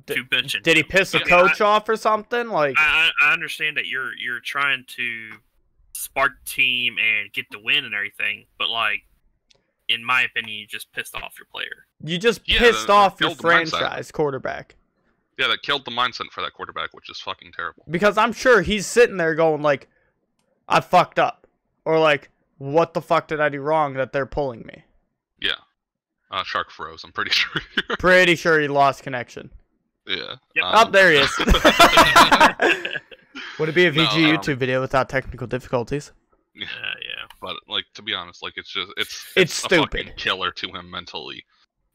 Did, did he piss the coach I, off or something? Like, I, I understand that you're you're trying to spark team and get the win and everything, but like, in my opinion, you just pissed off your player. You just yeah, pissed that, off that your franchise quarterback. Yeah, that killed the mindset for that quarterback, which is fucking terrible. Because I'm sure he's sitting there going like, "I fucked up," or like, "What the fuck did I do wrong that they're pulling me?" Yeah, uh, Shark froze. I'm pretty sure. Pretty sure he lost connection. Yeah. Yep. Um, oh, there he is. Would it be a V G no, um, YouTube video without technical difficulties? Yeah, yeah. But like, to be honest, like it's just it's it's, it's stupid. A fucking killer to him mentally,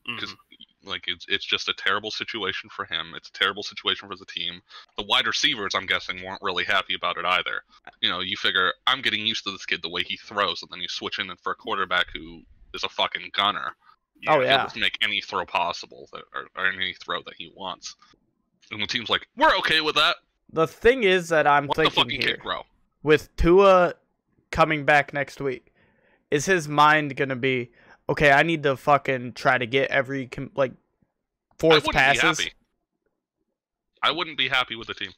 because mm-hmm. like it's it's just a terrible situation for him. It's a terrible situation for the team. The wide receivers, I'm guessing, weren't really happy about it either. You know, you figure I'm getting used to this kid the way he throws, and then you switch in for a quarterback who is a fucking gunner. You oh know, yeah! He doesn't make any throw possible, that, or, or any throw that he wants, and the team's like, "We're okay with that." The thing is that I'm what thinking the fucking here, kid, bro? With Tua coming back next week, is his mind gonna be, okay, I need to fucking try to get every like fourth passes? I wouldn't be happy with the team.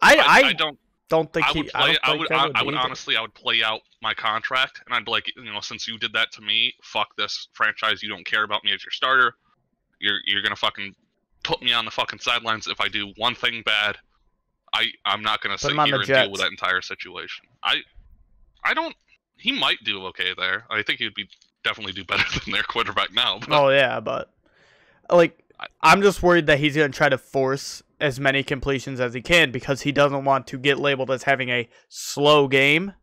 I I, I don't don't think I would. He, play, I, don't I would. I would, I would honestly, I would play out my contract, and I'd be like, you know, since you did that to me, fuck this franchise. You don't care about me as your starter. You're you're gonna fucking put me on the fucking sidelines if I do one thing bad. I I'm not gonna sit here and deal with that entire situation. I I don't. He might do okay there. I think he'd be definitely do better than their quarterback now. But. Oh yeah, but like I, I'm just worried that he's gonna try to force as many completions as he can because he doesn't want to get labeled as having a slow game.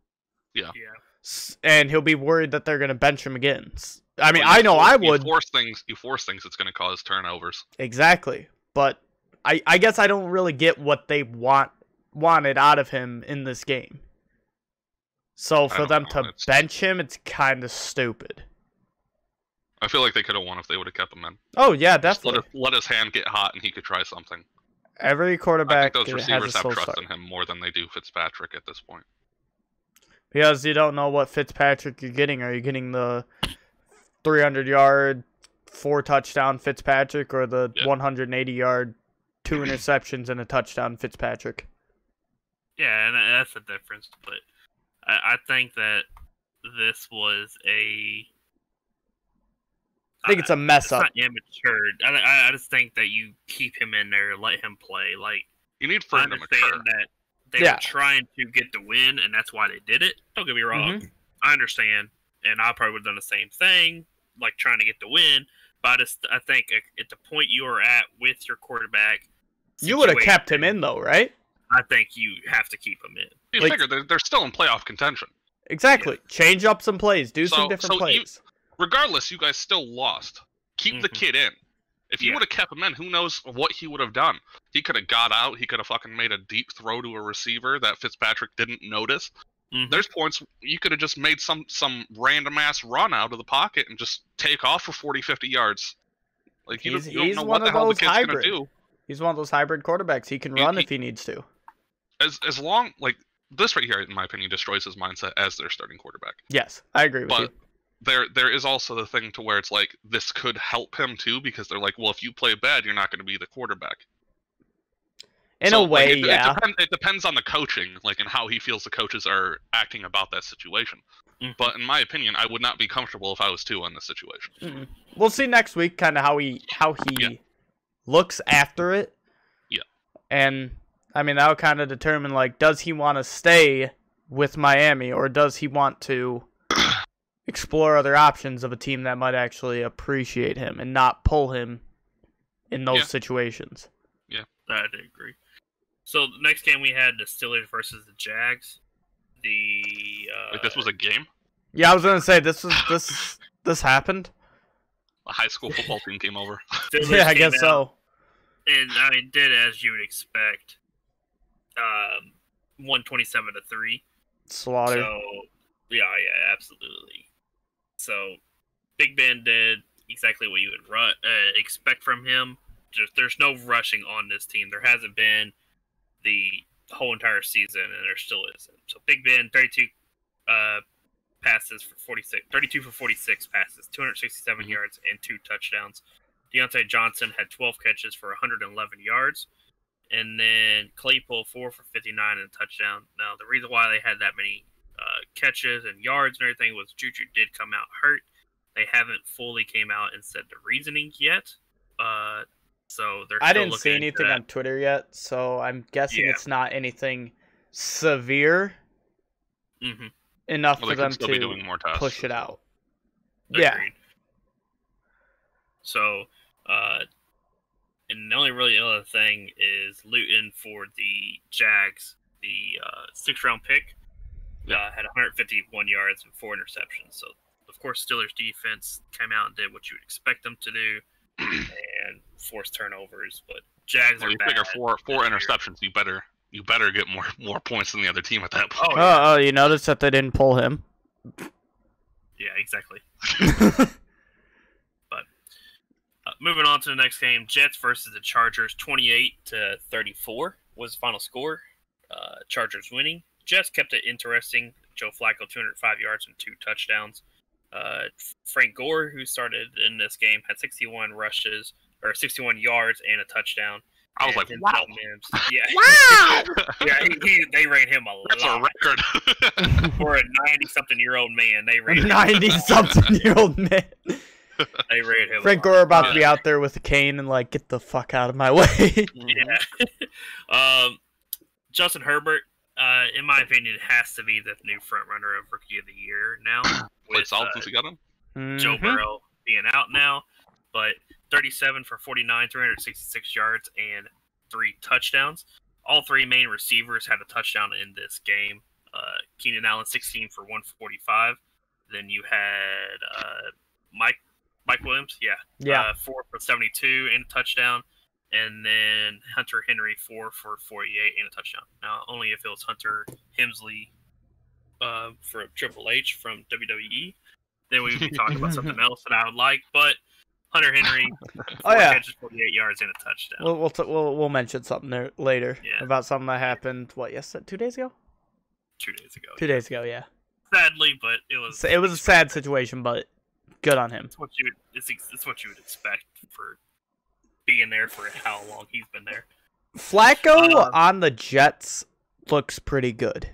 Yeah. Yeah. And he'll be worried that they're going to bench him again. I mean, well, I know force, I would. You force things, you force things it's going to cause turnovers. Exactly. But I, I guess I don't really get what they want wanted out of him in this game. So for them know. to it's, bench him, it's kind of stupid. I feel like they could have won if they would have kept him in. Oh, yeah, definitely. Let, let his hand get hot and he could try something. Every quarterback I think those receivers have trust in him more than they do Fitzpatrick at this point. Because you don't know what Fitzpatrick you're getting. Are you getting the three hundred yard, four touchdown Fitzpatrick or the yeah. one hundred eighty yard, two interceptions and a touchdown Fitzpatrick? Yeah, and that's the difference. But I think that this was a... I think it's a mess it's up. Not immature. I, I just think that you keep him in there, let him play. Like you need to understand that they yeah. were trying to get the win, and that's why they did it. Don't get me wrong. Mm-hmm. I understand, and I probably would have done the same thing, like trying to get the win. But I just, I think at the point you are at with your quarterback, you would have kept him in though, right? I think you have to keep him in. You like, figure they're, they're still in playoff contention. Exactly. Yeah. Change up some plays. Do so, some different so plays. You, Regardless, you guys still lost. Keep mm-hmm. the kid in. If you yeah. would have kept him in, who knows what he would have done. He could have got out. He could have fucking made a deep throw to a receiver that Fitzpatrick didn't notice. Mm-hmm. There's points you could have just made some, some random-ass run out of the pocket and just take off for forty, fifty yards. Like you, he's, don't, you he's don't know what the hell the kid's going to do. He's one of those hybrid quarterbacks. He can he, run he, if he needs to. As as long, like, this right here, in my opinion, destroys his mindset as their starting quarterback. Yes, I agree with but, you. There, there is also the thing to where it's like, this could help him too, because they're like, well, if you play bad, you're not going to be the quarterback. In so, a way, like, it, yeah. It, depend, it depends on the coaching, like, and how he feels the coaches are acting about that situation. Mm-hmm. But in my opinion, I would not be comfortable if I was Tua in this situation. Mm-hmm. We'll see next week kind of how he, how he yeah. looks after it. Yeah. And, I mean, that'll kind of determine, like, does he want to stay with Miami, or does he want to... explore other options of a team that might actually appreciate him and not pull him in those yeah. situations. Yeah, I do agree. So the next game we had the Steelers versus the Jags. The uh, like this was a game. Yeah, I was gonna say this was this this happened. A high school football team came over. Steelers yeah, I guess so. And I mean, did as you would expect. Um, one twenty-seven to three. Slaughter. So yeah, yeah, absolutely. So, Big Ben did exactly what you would run, uh, expect from him. Just, there's no rushing on this team. There hasn't been the whole entire season, and there still isn't. So, Big Ben, thirty-two uh, passes for forty-six, thirty-two for forty-six passes, two hundred sixty-seven mm-hmm. yards, and two touchdowns. Deontay Johnson had twelve catches for one hundred eleven yards, and then Claypool four for fifty-nine and a touchdown. Now, the reason why they had that many. Uh, catches and yards and everything was Juju did come out hurt. They haven't fully came out and said the reasoning yet. Uh, so they're. I still didn't see anything on Twitter yet, so I'm guessing yeah. it's not anything severe mm-hmm. enough well, for them to push it out. Agreed. Yeah. So, uh, and the only really other thing is Luton for the Jags, the uh, sixth round pick. Uh, had one hundred fifty-one yards and four interceptions. So, of course, Steelers' defense came out and did what you would expect them to do and forced turnovers. But Jags well, are you bad. Figure four, four interceptions, you better you better get more, more points than the other team at that point. Oh, yeah. oh, oh you noticed that they didn't pull him? Yeah, exactly. But uh, moving on to the next game, Jets versus the Chargers, twenty-eight to thirty-four was the final score. Uh, Chargers winning. Jets kept it interesting. Joe Flacco, two hundred five yards and two touchdowns. Uh, Frank Gore, who started in this game, had sixty-one rushes or sixty-one yards and a touchdown. I was and like, wow. Yeah. Wow! yeah, he, he, they ran him a That's lot. That's a record. For a ninety-something-year-old man, they ran him a ninety-something-year-old man. They ran him Frank Gore about yeah. to be out there with a cane and, like, get the fuck out of my way. yeah. um, Justin Herbert, uh, in my opinion, has to be the new front-runner of Rookie of the Year now. With uh, got him? Joe mm-hmm. Burrow being out now. But thirty-seven for forty-nine, three hundred sixty-six yards, and three touchdowns. All three main receivers had a touchdown in this game. Uh, Keenan Allen, sixteen for one forty-five. Then you had uh, Mike Mike Williams, yeah, yeah, uh, four for seventy-two and a touchdown. And then Hunter Henry, four for forty-eight and a touchdown. Now, only if it was Hunter Hemsley uh, for Triple H from W W E, then we would be talking about something else that I would like, but. Hunter Henry, oh yeah, catches, forty-eight yards and a touchdown. We'll we'll t we'll, we'll mention something there later yeah. about something that happened. What? Yes, two days ago. Two days ago. Two yeah. days ago. Yeah. Sadly, but it was it was a sad situation, but good on him. It's what you it's, it's what you would expect for being there for how long he's been there. Flacco um, on the Jets looks pretty good.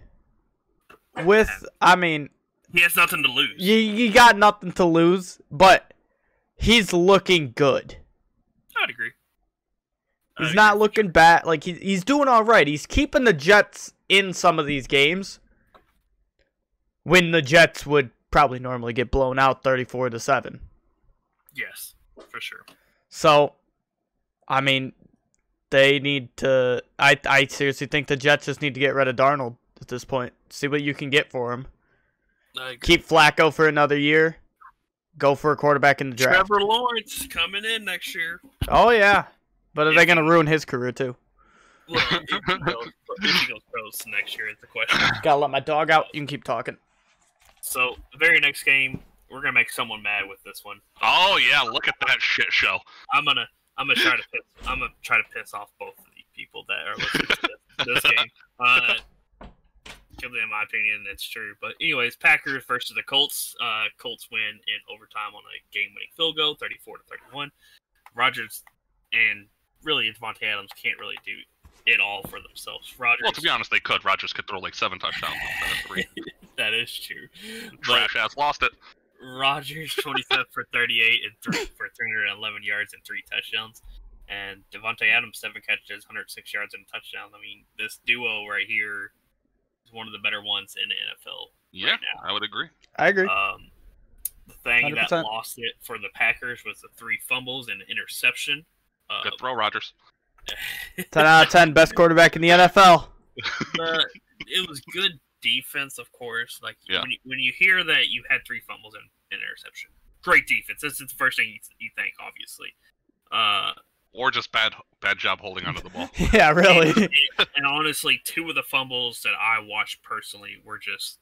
With man. I mean, he has nothing to lose. You you got nothing to lose, but. He's looking good. I'd agree. I'd he's agree. not looking bad. Like he's he's doing all right. He's keeping the Jets in some of these games when the Jets would probably normally get blown out thirty-four to seven. Yes, for sure. So, I mean, they need to. I I seriously think the Jets just need to get rid of Darnold at this point. See what you can get for him. I agree. Keep Flacco for another year. Go for a quarterback in the draft. Trevor Lawrence coming in next year. Oh, yeah. But are if they going to ruin his career, too? Well, if he goes, if he goes pros next year is the question. Gotta let my dog out. You can keep talking. So, the very next game, we're going to make someone mad with this one. Oh, yeah. Look at that shit show. I'm going to I'm gonna try to piss, I'm gonna try to piss off both of these people that are listening to this, this game. Uh, In my opinion, that's true. But anyways, Packers versus the Colts. Uh, Colts win in overtime on a game-winning field goal, thirty-four to thirty-one. Rodgers and really Davante Adams can't really do it all for themselves. Rodgers, well, to be honest, they could. Rodgers could throw like seven touchdowns instead of three. That is true. Trash ass lost it. Rodgers twenty-seven for thirty-eight and three for three hundred eleven yards and three touchdowns. And Davante Adams seven catches, one hundred six yards and a touchdown. I mean, this duo right here. One of the better ones in the N F L. Yeah, right now. I would agree. I agree. Um, the thing one hundred percent. That lost it for the Packers was the three fumbles and an interception. Uh, Good throw, Rodgers. ten out of ten, best quarterback in the N F L. Uh, it was good defense, of course. Like yeah. when, you, when you hear that you had three fumbles and an interception, great defense. This is the first thing you, you think, obviously. Uh, Or just bad, bad job holding onto the ball. Yeah, really. And, and, and honestly, two of the fumbles that I watched personally were just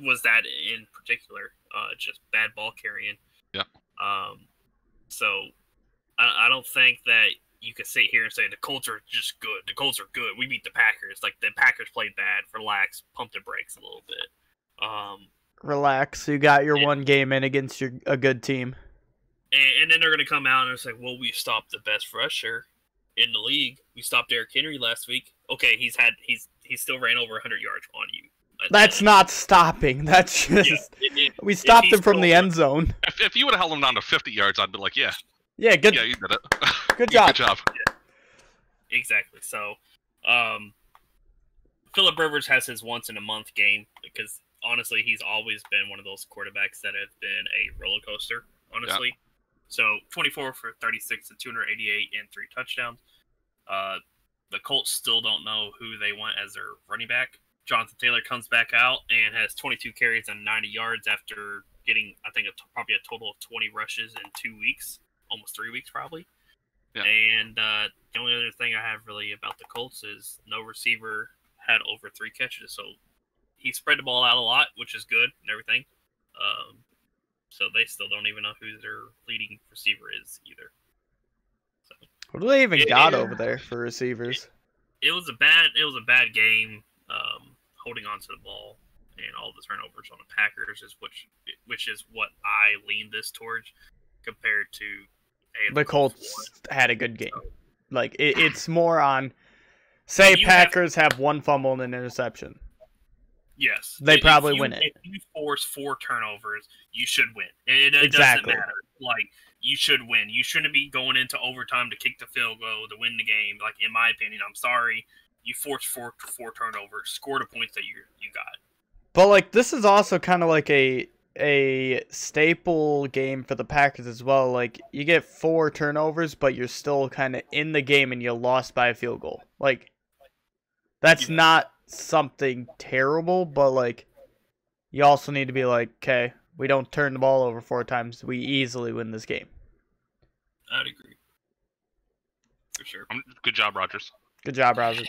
was that in particular, uh, just bad ball carrying. Yeah. Um. So I, I don't think that you could sit here and say the Colts are just good. The Colts are good. We beat the Packers. Like the Packers played bad. Relax. Pump the brakes a little bit. Um. Relax. You got your and, one game in against your a good team. And then they're going to come out and it's like, well, we stopped the best rusher in the league. We stopped Derrick Henry last week. Okay, he's had he's he still ran over one hundred yards on you. That's that. Not stopping. That's just yeah, it, it, we stopped him from the end zone. If, if you would have held him down to fifty yards, I'd be like, yeah, yeah, good, yeah, you did it. Good job, good job. Yeah. Exactly. So, um, Phillip Rivers has his once in a month game because honestly, he's always been one of those quarterbacks that have been a roller coaster. Honestly. Yeah. So, twenty-four for thirty-six and two hundred eighty-eight and three touchdowns. Uh, the Colts still don't know who they want as their running back. Jonathan Taylor comes back out and has twenty-two carries and ninety yards after getting, I think, a t probably a total of twenty rushes in two weeks. Almost three weeks, probably. Yeah. And uh, the only other thing I have really about the Colts is no receiver had over three catches. So, he spread the ball out a lot, which is good and everything. Um So they still don't even know who their leading receiver is either. So, what do they even it, got it, over there for receivers? It, it was a bad. It was a bad game. Um, holding on to the ball and all the turnovers on the Packers, is which which is what I lean this towards compared to a the Colts one. Had a good game. So, like it, it's more on say Packers have, have one fumble and an interception. Yes, they if probably you, win it. If you force four turnovers, you should win. It, it exactly. doesn't matter. Like you should win. You shouldn't be going into overtime to kick the field goal to win the game. Like in my opinion, I'm sorry. You forced four four turnovers, score the points that you you got. But like this is also kind of like a a staple game for the Packers as well. Like you get four turnovers, but you're still kind of in the game and you lost by a field goal. Like that's yeah. not something terrible, but like you also need to be like, okay, we don't turn the ball over four times. We easily win this game. I'd agree. For sure. Good job, Rodgers. Good job, Rodgers.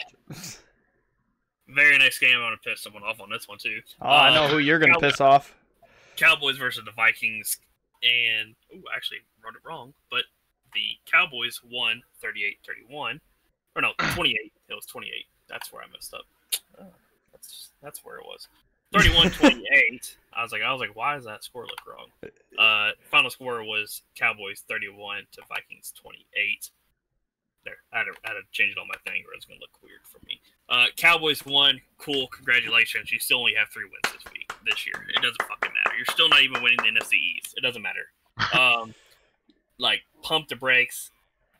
Very next game, I'm going to piss someone off on this one, too. Oh, uh, I know who you're going to piss off. Cowboys versus the Vikings. And, ooh, actually, wrote it wrong. But the Cowboys won thirty-eight thirty-one. Or no, twenty-eight. It was twenty-eight. That's where I messed up. Oh, that's that's where it was. thirty-one twenty-eight. I was like, I was like, why does that score look wrong? Uh, final score was Cowboys thirty-one to Vikings twenty-eight. There, I had to, I had to change it on my thing, or it's gonna look weird for me. Uh, Cowboys won. Cool, congratulations. You still only have three wins this week, this year. It doesn't fucking matter. You're still not even winning the N F C East. It doesn't matter. Um, like pump the brakes.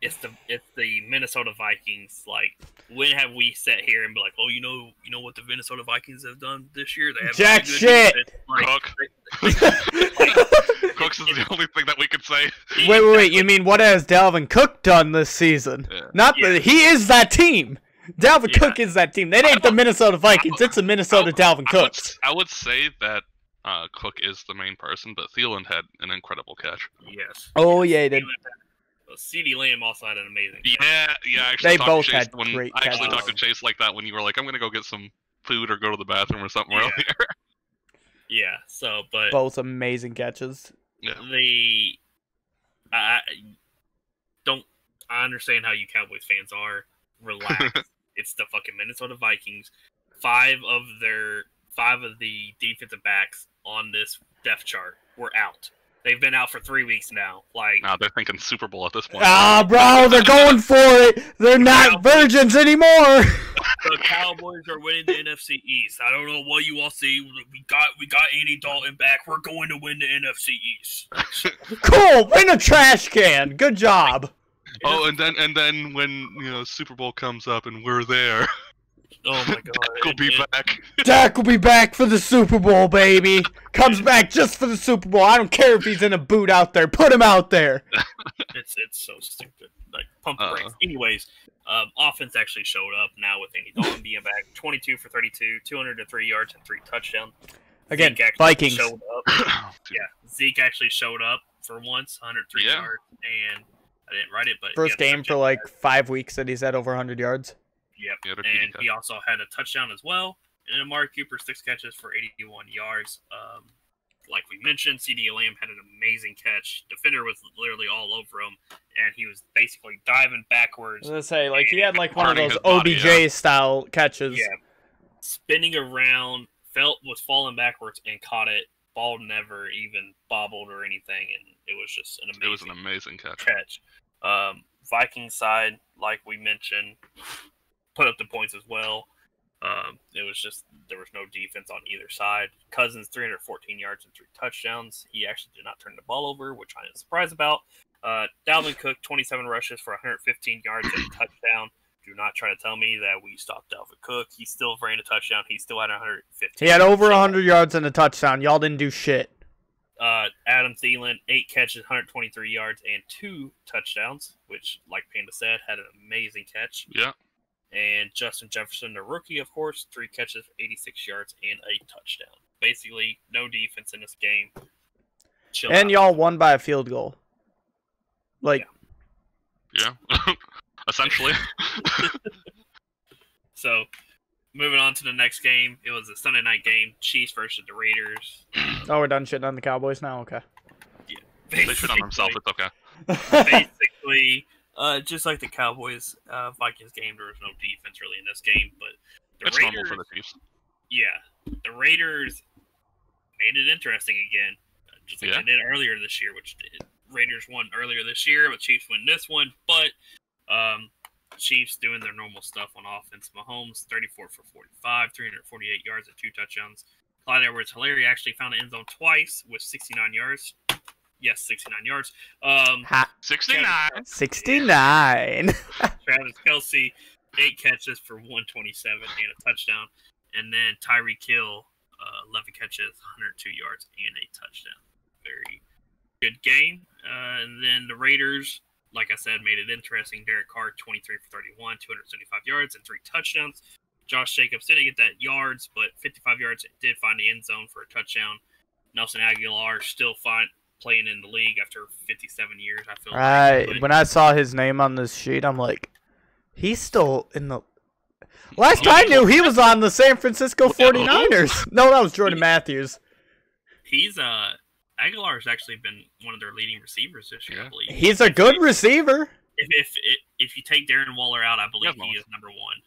It's the it's the Minnesota Vikings. Like, when have we sat here and be like, oh, you know, you know what the Minnesota Vikings have done this year? They have jack really shit. Like, Cook. like, Cooks is the only thing that we could say. Wait, wait, wait. You mean what has Dalvin Cook done this season? Yeah. Not yeah. that he is that team. Dalvin yeah. Cook is that team. They ain't the Minnesota Vikings. It's the Minnesota I, Dalvin Cooks. I would, I would say that. Uh, Cook is the main person, but Thielen had an incredible catch. Yes. Oh yeah, he did. CeeDee Lamb also had an amazing catch. Yeah, yeah. I actually they both had when, great I actually catches. Talked to Chase like that when you were like, I'm going to go get some food or go to the bathroom or something yeah. earlier. Yeah, so, but... both amazing catches. Yeah. The... I don't... I understand how you Cowboys fans are. Relax. It's the fucking Minnesota Vikings. Five of their... Five of the defensive backs on this depth chart were out. They've been out for three weeks now. Like, nah, they're thinking Super Bowl at this point. Ah, bro, they're going for it. They're not virgins anymore. The Cowboys are winning the N F C East. I don't know what you all see. We got we got Andy Dalton back. We're going to win the N F C East. Cool, win a trash can. Good job. Oh, and then and then when you know Super Bowl comes up and we're there. Oh my god. Dak will be back. Dak will be back for the Super Bowl, baby. Comes back just for the Super Bowl. I don't care if he's in a boot out there. Put him out there. It's it's so stupid. Like pump uh, brakes. Anyways, um, offense actually showed up now with Andy Dalton being back. Twenty-two for thirty-two, two hundred and three yards and three touchdowns. Again, Vikings showed up. Yeah, Zeke actually showed up for once, hundred three yeah. yards, and I didn't write it, but first yeah, game for like yards. five weeks that he's had over a hundred yards. Yep, and he also had a touchdown as well. And then Amari Cooper, six catches for eighty-one yards. Um, like we mentioned, CeeDee Lamb had an amazing catch. Defender was literally all over him, and he was basically diving backwards. I was gonna say, like he had like one of those O B J-style catches. Yeah, spinning around, felt was falling backwards and caught it. Ball never even bobbled or anything, and it was just an amazing. It was an amazing catch. catch. Um, Viking side, like we mentioned. Put up the points as well. Um, it was just there was no defense on either side. Cousins, three hundred fourteen yards and three touchdowns. He actually did not turn the ball over, which I am surprised about. Uh, Dalvin Cook, twenty-seven rushes for one hundred fifteen yards and a touchdown. Do not try to tell me that we stopped Dalvin Cook. He still ran a touchdown. He still had one hundred fifteen. He had over one hundred yards and a touchdown. Y'all didn't do shit. Uh, Adam Thielen, eight catches, one hundred twenty-three yards, and two touchdowns, which, like Panda said, had an amazing catch. Yeah. And Justin Jefferson, the rookie, of course, three catches, eighty-six yards, and a touchdown. Basically, no defense in this game. Chill and y'all won by a field goal. Like, yeah, yeah. Essentially. So, moving on to the next game, it was a Sunday night game: Chiefs versus the Raiders. Oh, we're done shitting on the Cowboys now. Okay. Yeah, they shit on themselves. It's okay. Basically. Uh, just like the Cowboys, uh, Vikings game, there was no defense really in this game, but the it's Raiders, normal for the Chiefs. Yeah, the Raiders made it interesting again, just like yeah. they did earlier this year, which did. Raiders won earlier this year, but Chiefs win this one. But um, Chiefs doing their normal stuff on offense. Mahomes, thirty-four for forty-five, three hundred forty-eight yards and two touchdowns. Clyde Edwards-Hilaire actually found the end zone twice with sixty-nine yards. Yes, sixty-nine yards. Um, sixty-nine. Travis, sixty-nine. Travis Kelce, eight catches for one twenty-seven and a touchdown. And then Tyreek Hill, uh, eleven catches, one hundred two yards and a touchdown. Very good game. Uh, and then the Raiders, like I said, made it interesting. Derek Carr, twenty-three for thirty-one, two hundred seventy-five yards and three touchdowns. Josh Jacobs didn't get that yards, but fifty-five yards did find the end zone for a touchdown. Nelson Aguilar still find, playing in the league after fifty-seven years. I feel right. Like when I saw his name on this sheet, I'm like, he's still in the – last I knew he was on the San Francisco 49ers. No, that was Jordan Matthews. He's uh, – Aguilar's actually been one of their leading receivers this year, yeah. I believe. He's a good if, receiver. If, if if if you take Darren Waller out, I believe yeah, he is number one.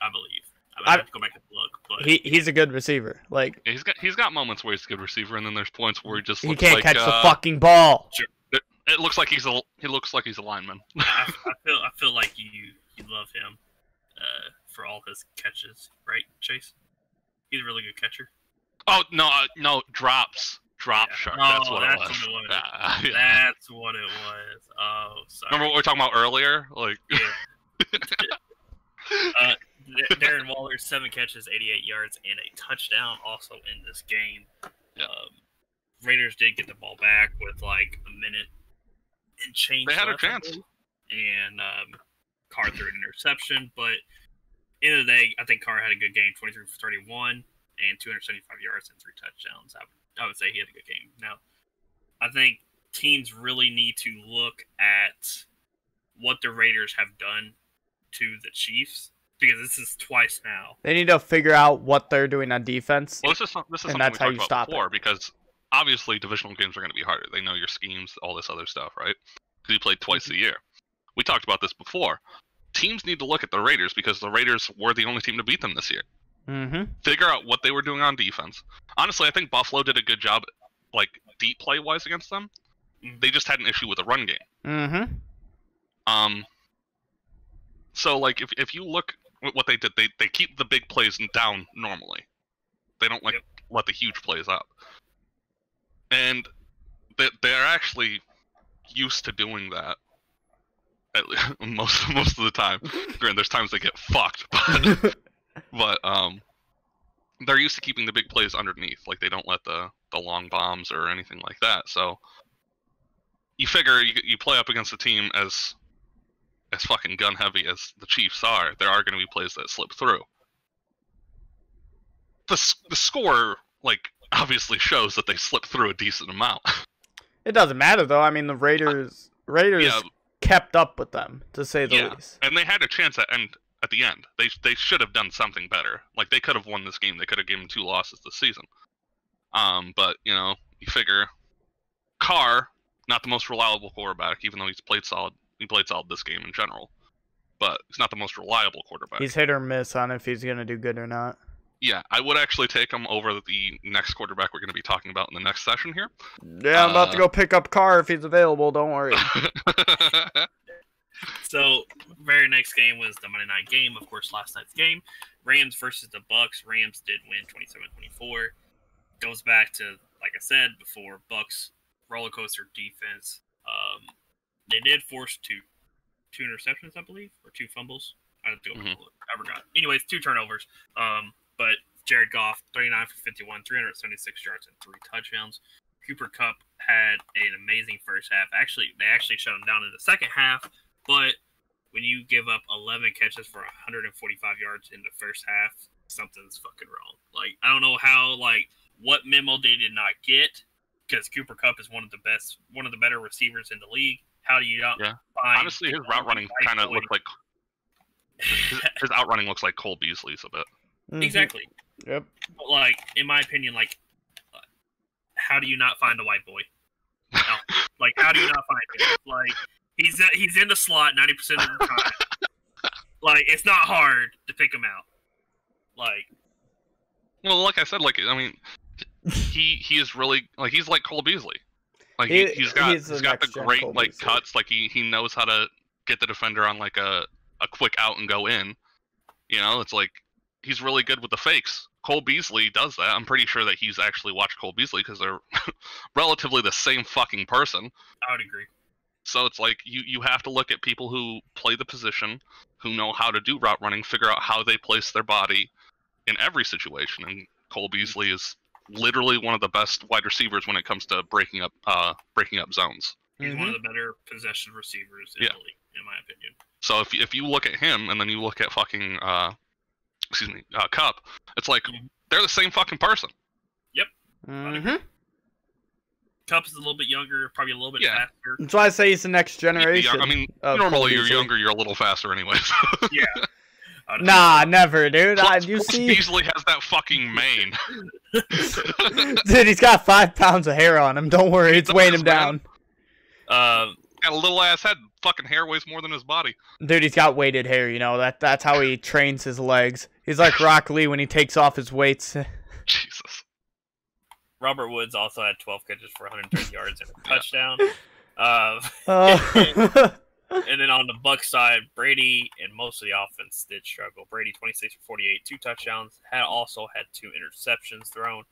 I believe. I, mean, I, I have to go back and look, but he he's a good receiver. Like he's got he's got moments where he's a good receiver, and then there's points where he just looks he can't like, catch uh, the fucking ball. It, it looks like he's a he looks like he's a lineman. I, I feel I feel like you you love him uh, for all his catches, right, Chase? He's a really good catcher. Oh no uh, no drops. Drop yeah. shark. Oh, that's what that's it was. What it was. Uh, yeah. That's what it was. Oh, sorry. Remember what we were talking about earlier? Like, yeah. uh, Darren Waller, seven catches, eighty-eight yards, and a touchdown. Also in this game, yeah. um, Raiders did get the ball back with like a minute and change. They had a chance, and um, Carr threw an interception. But end of the day, I think Carr had a good game: twenty-three for thirty-one and two hundred seventy-five yards and three touchdowns. I I would say he had a good game. Now, I think teams really need to look at what the Raiders have done to the Chiefs, because this is twice now. They need to figure out what they're doing on defense. Well, this is, some, this is something that's we how you about stop before, it. Because obviously divisional games are going to be harder. They know your schemes, all this other stuff, right? Because you played twice a year. We talked about this before. Teams need to look at the Raiders because the Raiders were the only team to beat them this year. Mm-hmm. Figure out what they were doing on defense. Honestly, I think Buffalo did a good job, like, deep play-wise against them. They just had an issue with the run game. Mm-hmm. Um, so, like, if if you look at what they did, they, they keep the big plays down normally. They don't, like, yep. let the huge plays up. And they, they're actually used to doing that. At least, most, most of the time. Granted, there's times they get fucked, but... But um, they're used to keeping the big plays underneath. Like, they don't let the, the long bombs or anything like that. So you figure you, you play up against a team as as fucking gun-heavy as the Chiefs are. There are going to be plays that slip through. The, the score, like, obviously shows that they slip through a decent amount. It doesn't matter, though. I mean, the Raiders Raiders yeah. kept up with them, to say the yeah. least. And they had a chance at end. At the end, they they should have done something better. Like, they could have won this game. They could have given two losses this season. Um, but you know, you figure Carr, not the most reliable quarterback, even though he's played solid. He played solid this game in general, but he's not the most reliable quarterback. He's hit or miss on if he's gonna do good or not. Yeah, I would actually take him over the next quarterback we're gonna be talking about in the next session here. Yeah, I'm about uh, to go pick up Carr if he's available. Don't worry. So, very next game was the Monday night game, of course, last night's game. Rams versus the Bucks. Rams did win twenty-seven twenty-four. Goes back to, like I said before, Bucks roller coaster defense. Um, they did force two two interceptions, I believe, or two fumbles. I don't know. Mm-hmm. I forgot. Anyways, two turnovers. Um, but Jared Goff, thirty-nine for fifty-one, three hundred seventy-six yards and three touchdowns. Cooper Kupp had an amazing first half. Actually, they actually shut him down in the second half. But when you give up eleven catches for one hundred forty-five yards in the first half, something's fucking wrong. Like, I don't know how, like, what memo they did not get, because Cooper Kupp is one of the best, one of the better receivers in the league. How do you not yeah. find... Honestly, his route running kind of looks like... His, his out running looks like Cole Beasley's a bit. Mm-hmm. Exactly. Yep. But, like, in my opinion, like, how do you not find a white boy? No. Like, how do you not find him? Like... He's he's in the slot ninety percent of the time. Like, it's not hard to pick him out. Like, Well, like I said, like I mean, he he is really like he's like Cole Beasley. Like he, he, he's got he's, he's got the great Cole like Beasley. cuts. Like he he knows how to get the defender on like a a quick out and go in. You know, it's like he's really good with the fakes. Cole Beasley does that. I'm pretty sure that he's actually watched Cole Beasley because they're relatively the same fucking person. I would agree. So it's like you, you have to look at people who play the position, who know how to do route running, figure out how they place their body in every situation. And Cole Beasley is literally one of the best wide receivers when it comes to breaking up uh, breaking up zones. He's mm-hmm. one of the better possession receivers in yeah. the league, in my opinion. So if, if you look at him and then you look at fucking... Uh, excuse me, uh, Cup, it's like, they're the same fucking person. Yep. Mm-hmm. Cup's a little bit younger, probably a little bit yeah. faster. That's why I say he's the next generation. Yeah, I mean, normally you're younger, you're a little faster anyways. yeah. Nah, know. never, dude. Plus, I, you see... Beasley has that fucking mane. Dude, he's got five pounds of hair on him. Don't worry, it's weighing him down. Uh... Got a little ass head. Fucking hair weighs more than his body. Dude, he's got weighted hair, you know. That that's how he trains his legs. He's like Rock Lee when he takes off his weights. Jesus. Robert Woods also had twelve catches for one hundred thirty yards and a touchdown. Uh, oh. And then on the Buck side, Brady and most of the offense did struggle. Brady twenty-six for forty-eight, two touchdowns. Had also had two interceptions thrown.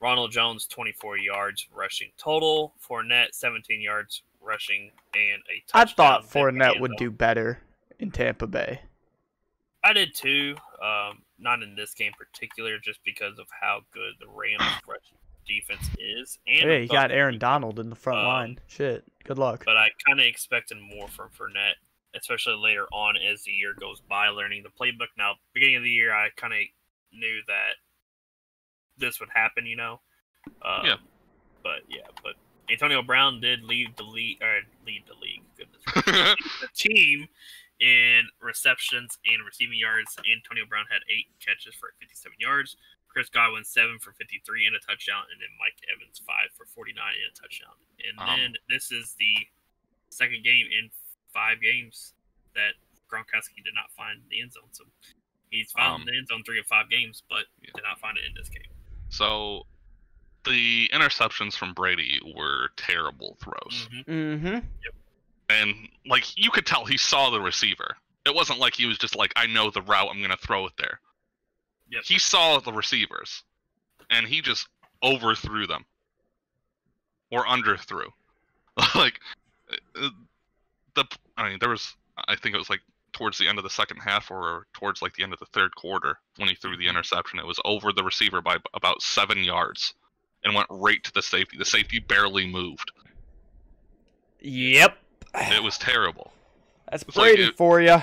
Ronald Jones twenty-four yards rushing total. Fournette seventeen yards rushing and a touchdown. I thought Fournette would do better in Tampa Bay. I did too. Um, not in this game particular, just because of how good the Rams' rushing defense is. And yeah, you got Aaron Donald in the front um, line. Shit, good luck. But I kind of expected more from Fournette, especially later on as the year goes by, learning the playbook. Now, beginning of the year, I kind of knew that this would happen, you know. Um, yeah. But yeah, but. Antonio Brown did lead the league, or lead the league, goodness, the team in receptions and receiving yards. Antonio Brown had eight catches for fifty-seven yards. Chris Godwin seven for fifty-three and a touchdown, and then Mike Evans five for forty-nine and a touchdown. And um, then this is the second game in five games that Gronkowski did not find the end zone. So he's found um, the end zone three of five games, but yeah. did not find it in this game. So. The interceptions from Brady were terrible throws. Mm-hmm. Mm-hmm. Yep. And, like, you could tell he saw the receiver. It wasn't like he was just like, I know the route, I'm going to throw it there. Yep. He saw the receivers, and he just overthrew them. Or underthrew. Like, the I mean, there was, I think it was, like, towards the end of the second half or towards, like, the end of the third quarter when he threw the interception. It was over the receiver by about seven yards. And went right to the safety. The safety barely moved. Yep. It was terrible. That's it's Brady like it, for you.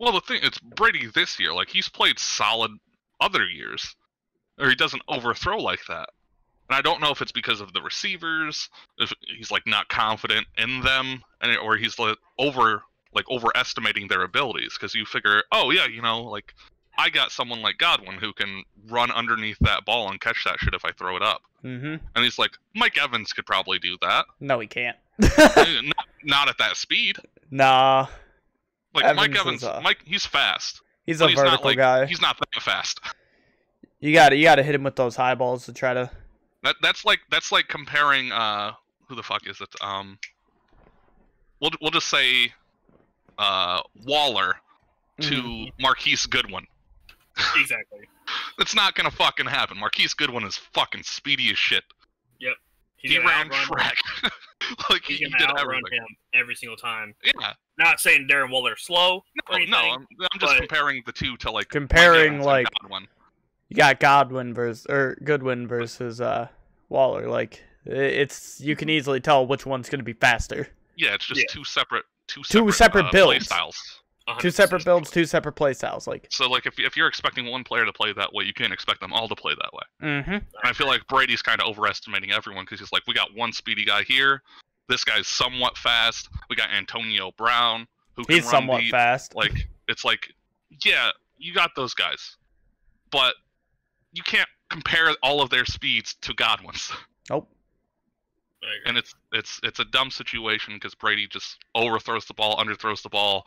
Well, the thing, it's Brady this year. Like, he's played solid other years. Or he doesn't overthrow like that. And I don't know if it's because of the receivers, if he's, like, not confident in them, and or he's, like, over, like, overestimating their abilities. Because you figure, oh, yeah, you know, like... I got someone like Godwin who can run underneath that ball and catch that shit if I throw it up. Mm-hmm. And he's like, Mike Evans could probably do that. No, he can't. not, not at that speed. Nah. Like Evans Mike Evans, a... Mike, he's fast. He's a he's vertical not, like, guy. He's not that fast. You got to you got to hit him with those high balls to try to. That that's like that's like comparing uh who the fuck is it um. We'll we'll just say, uh Waller, to mm-hmm. Marquise Goodwin. Exactly. It's not gonna fucking happen. Marquise Goodwin is fucking speedy as shit. Yep. He's he ran track. like He's he, he did outrun him every single time. Yeah. Not saying Darren Waller slow. No, or anything, no. I'm, I'm just comparing the two to like comparing like Godwin. You got Godwin versus or Goodwin versus uh Waller. Like it's you can easily tell which one's gonna be faster. Yeah, it's just yeah. two separate two separate, two separate uh, builds. Play styles. one hundred percent. Two separate builds, two separate play styles. Like so, like if if you're expecting one player to play that way, you can't expect them all to play that way. Mm-hmm. And I feel like Brady's kind of overestimating everyone because he's like, we got one speedy guy here, this guy's somewhat fast. We got Antonio Brown, who can he's run somewhat deep. fast. Like it's like, yeah, you got those guys, but you can't compare all of their speeds to Godwin's. Nope. And it's it's it's a dumb situation because Brady just overthrows the ball, underthrows the ball.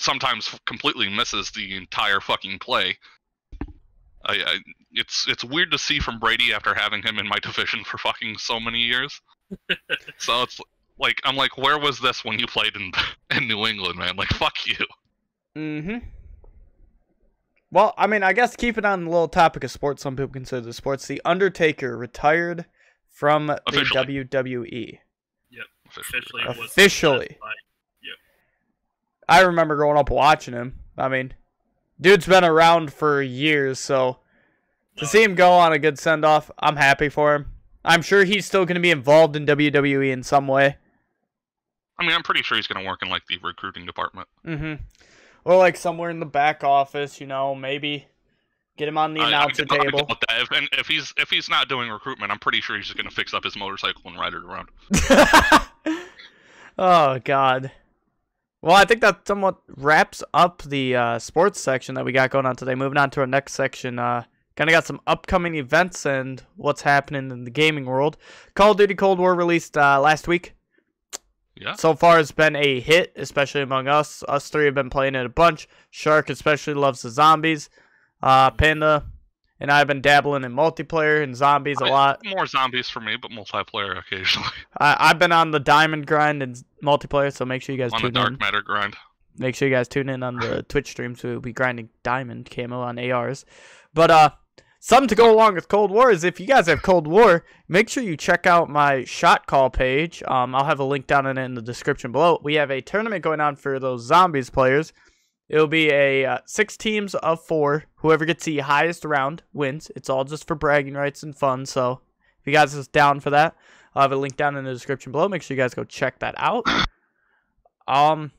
Sometimes completely misses the entire fucking play. I, I it's it's weird to see from Brady after having him in my division for fucking so many years. So it's like, I'm like, where was this when you played in in New England, man? Like, fuck you. Mm-hmm. Well, I mean, I guess keep it on the little topic of sports. Some people consider the sports. The Undertaker retired from officially. The W W E. Yep, officially. Officially. Was officially. Yep. I remember growing up watching him. I mean, dude's been around for years, so to no. see him go on a good send-off, I'm happy for him. I'm sure he's still going to be involved in W W E in some way. I mean, I'm pretty sure he's going to work in, like, the recruiting department. Mm-hmm. Or, like, somewhere in the back office, you know, maybe get him on the announcer I, I table. That. If, and if he's if he's not doing recruitment, I'm pretty sure he's just going to fix up his motorcycle and ride it around. Oh, God. Well, I think that somewhat wraps up the uh, sports section that we got going on today. Moving on to our next section, uh, kind of got some upcoming events and what's happening in the gaming world. Call of Duty Cold War released uh, last week. Yeah. So far, it's been a hit, especially among us. Us three have been playing it a bunch. Shark especially loves the zombies. Uh, Panda and I have been dabbling in multiplayer and zombies a I, lot. More zombies for me, but multiplayer occasionally. I, I've been on the diamond grind and multiplayer, so make sure you guys on tune in. On the dark in. matter grind. Make sure you guys tune in on the Twitch streams. We'll be grinding diamond camo on A Rs. But uh, something to go along with Cold War is if you guys have Cold War, make sure you check out my shot call page. Um, I'll have a link down in, in the description below. We have a tournament going on for those zombies players. It'll be a uh, six teams of four. Whoever gets the highest round wins. It's all just for bragging rights and fun. So if you guys are down for that, I'll have a link down in the description below. Make sure you guys go check that out. Um,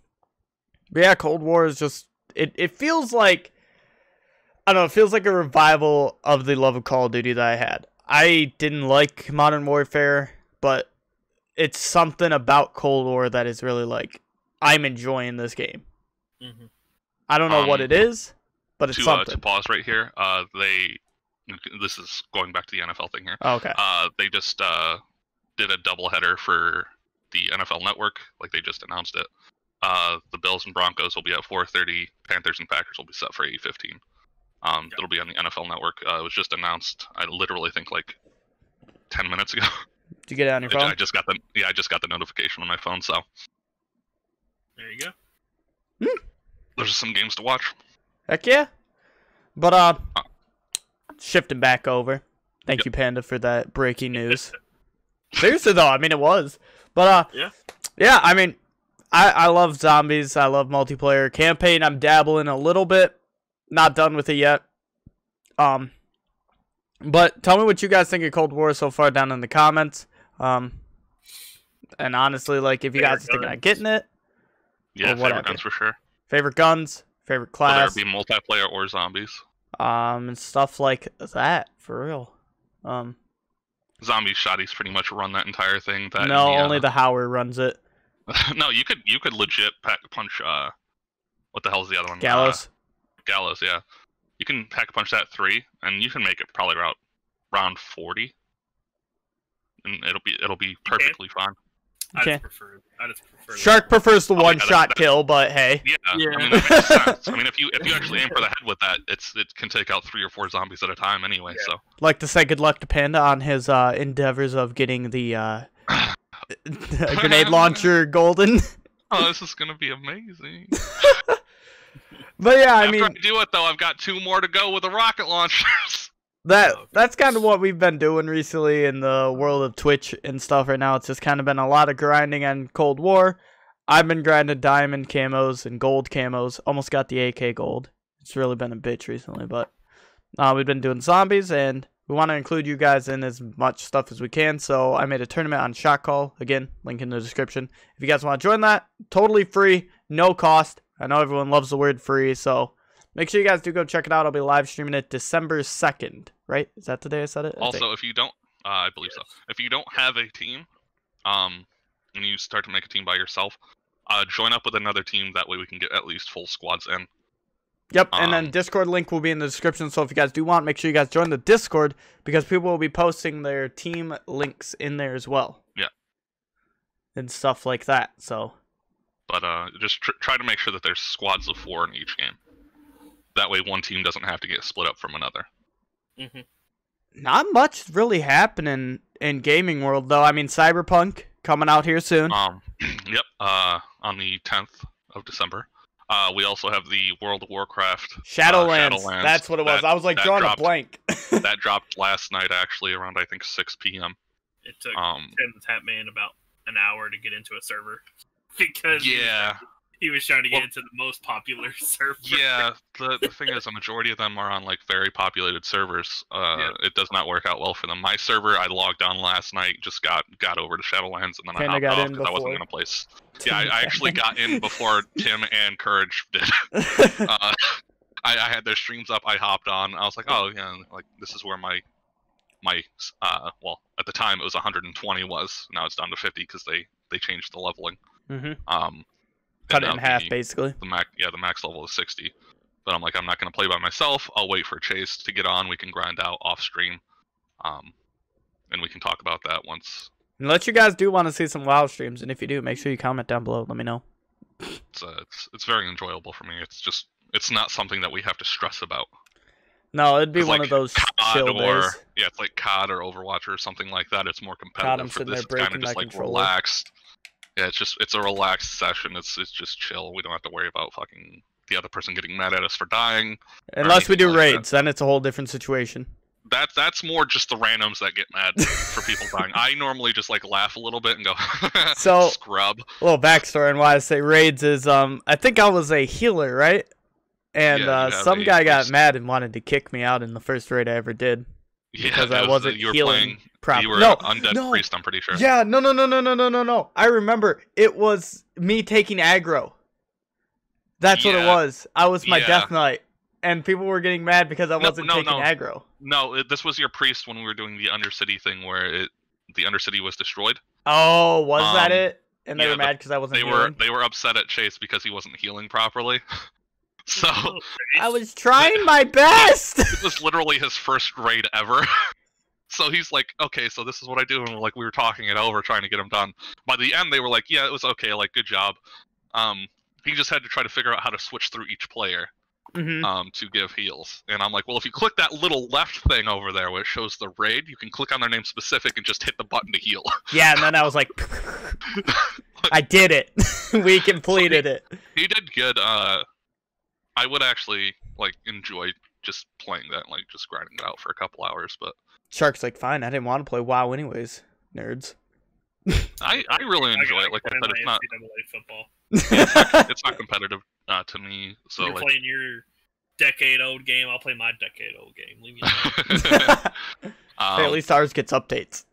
but yeah, Cold War is just it. It feels like I don't know. It feels like a revival of the love of Call of Duty that I had. I didn't like Modern Warfare, but it's something about Cold War that is really like I'm enjoying this game. Mm-hmm. I don't know um, what it is, but it's to, something. Uh, to pause right here, uh, they this is going back to the N F L thing here. Oh, okay. Uh, they just uh did a doubleheader for the N F L Network, like they just announced it. Uh, the Bills and Broncos will be at four thirty. Panthers and Packers will be set for eight fifteen. Um, yeah. It'll be on the N F L Network. Uh, it was just announced. I literally think like ten minutes ago. Did you get it on your phone? I just got the yeah, I just got the notification on my phone. So there you go. Hmm. There's some games to watch. Heck yeah. But, uh, uh shifting back over. Thank yep. you, Panda, for that breaking news. Seriously, though, I mean, it was. But, uh, yeah, yeah I mean, I, I love zombies. I love multiplayer. Campaign, I'm dabbling a little bit. Not done with it yet. Um, but tell me what you guys think of Cold War so far down in the comments. Um, and honestly, like, if you favorite guys are thinking guns. Of getting it. Yeah, well, favorite guns for sure. Favorite guns, favorite class. Whether it be multiplayer or zombies. Um, and stuff like that, for real. Um, Zombie shotties pretty much run that entire thing. That no, the, only uh, the Howard runs it. No, you could you could legit pack punch. Uh, what the hell is the other one? Gallows. Uh, Gallows, yeah. You can pack punch that three, and you can make it probably round round forty, and it'll be it'll be perfectly okay. fine. Okay. I just prefer, I just prefer Shark that. Prefers the oh, one yeah, shot that, kill, but hey. Yeah, yeah. I mean, that makes sense. I mean, if you if you actually aim for the head with that, it's it can take out three or four zombies at a time anyway. Yeah. So like to say good luck to Panda on his uh, endeavors of getting the uh, grenade launcher golden. Oh, this is gonna be amazing. But yeah, I After mean, I do it though. I've got two more to go with the rocket launchers. That that's kind of what we've been doing recently in the world of Twitch and stuff right now. It's just kind of been a lot of grinding on Cold War. I've been grinding diamond camos and gold camos. Almost got the A K gold. It's really been a bitch recently, but uh, we've been doing zombies, and we want to include you guys in as much stuff as we can. So I made a tournament on Shot Call. Again, link in the description. If you guys want to join that, totally free, no cost. I know everyone loves the word free, so make sure you guys do go check it out. I'll be live streaming it December second, right? Is that the day I said it? I also, think. If you don't, uh, I believe yes. so. If you don't have a team, um, and you start to make a team by yourself, uh, join up with another team. That way we can get at least full squads in. Yep, um, and then Discord link will be in the description. So if you guys do want, make sure you guys join the Discord because people will be posting their team links in there as well. Yeah. And stuff like that, so. But uh, just tr try to make sure that there's squads of four in each game. That way one team doesn't have to get split up from another. Mm-hmm. Not much really happening in gaming world, though. I mean, Cyberpunk coming out here soon. Um, yep, uh, on the tenth of December. Uh, we also have the World of Warcraft Shadowlands. Uh, Shadowlands. That's what it was. That, I was like drawing dropped, a blank. That dropped last night, actually, around I think six p m It took um, Tim the Tap Man about an hour to get into a server because yeah, he was trying to get well, into the most popular server. Yeah, the, the thing is, a majority of them are on like very populated servers. Uh, yeah. It does not work out well for them. My server, I logged on last night, just got got over to Shadowlands, and then Kinda I hopped off because I wasn't gonna play. Yeah, I, I actually got in before Tim and Courage did. uh, I, I had their streams up. I hopped on. I was like, oh yeah, like this is where my my uh well at the time it was one hundred twenty was. Now it's down to fifty because they they changed the leveling. Mm-hmm. Um, cut it in half the, basically. The max, yeah, the max level is sixty. But I'm like, I'm not gonna play by myself. I'll wait for Chase to get on. We can grind out off stream, um, and we can talk about that once. Unless you guys do want to see some WoW streams, and if you do, make sure you comment down below. Let me know. It's uh, it's, it's very enjoyable for me. It's just it's not something that we have to stress about. No, it'd be one like of those chill or, days. Yeah, it's like C O D or Overwatch or something like that. It's more competitive. For this, it's kind of just like controller. Relaxed. Yeah, it's just it's a relaxed session. It's it's just chill. We don't have to worry about fucking the other person getting mad at us for dying. Unless we do like raids, that. Then it's a whole different situation. That that's more just the randoms that get mad for people dying. I normally just like laugh a little bit and go so, scrub. A little backstory on why I say raids is um I think I was a healer, right? And yeah, uh, some guy got person. mad and wanted to kick me out in the first raid I ever did. Yeah, because I wasn't you were healing playing, properly. You were no, an undead no. priest, I'm pretty sure. Yeah, no no no no no no no no. I remember it was me taking aggro. That's yeah. what it was. I was my yeah. death knight. And people were getting mad because I wasn't no, no, taking no. aggro. No, this was your priest when we were doing the Undercity thing where it, the Undercity was destroyed. Oh, was um, that it? And they yeah, were mad because I wasn't they healing? Were, they were upset at Chase because he wasn't healing properly. So I was trying my best! It was literally his first raid ever. So he's like, okay, so this is what I do. And like we were talking it over, trying to get him done. By the end, they were like, yeah, it was okay. Like, good job. Um, he just had to try to figure out how to switch through each player. Mm-hmm. Um, to give heals, and I'm like, well, if you click that little left thing over there, which shows the raid, you can click on their name specific and just hit the button to heal. Yeah, and then I was like, I did it. We completed so he, it. He did good. Uh, I would actually like enjoy just playing that, and, like just grinding it out for a couple hours. But Shark's like, fine. I didn't want to play WoW anyways, nerds. I I really enjoy I it. Like I said, it's not N C double A football. it's, not, it's not competitive uh, to me. So you're like, playing your decade-old game. I'll play my decade-old game. Leave me alone. um, hey, at least ours gets updates.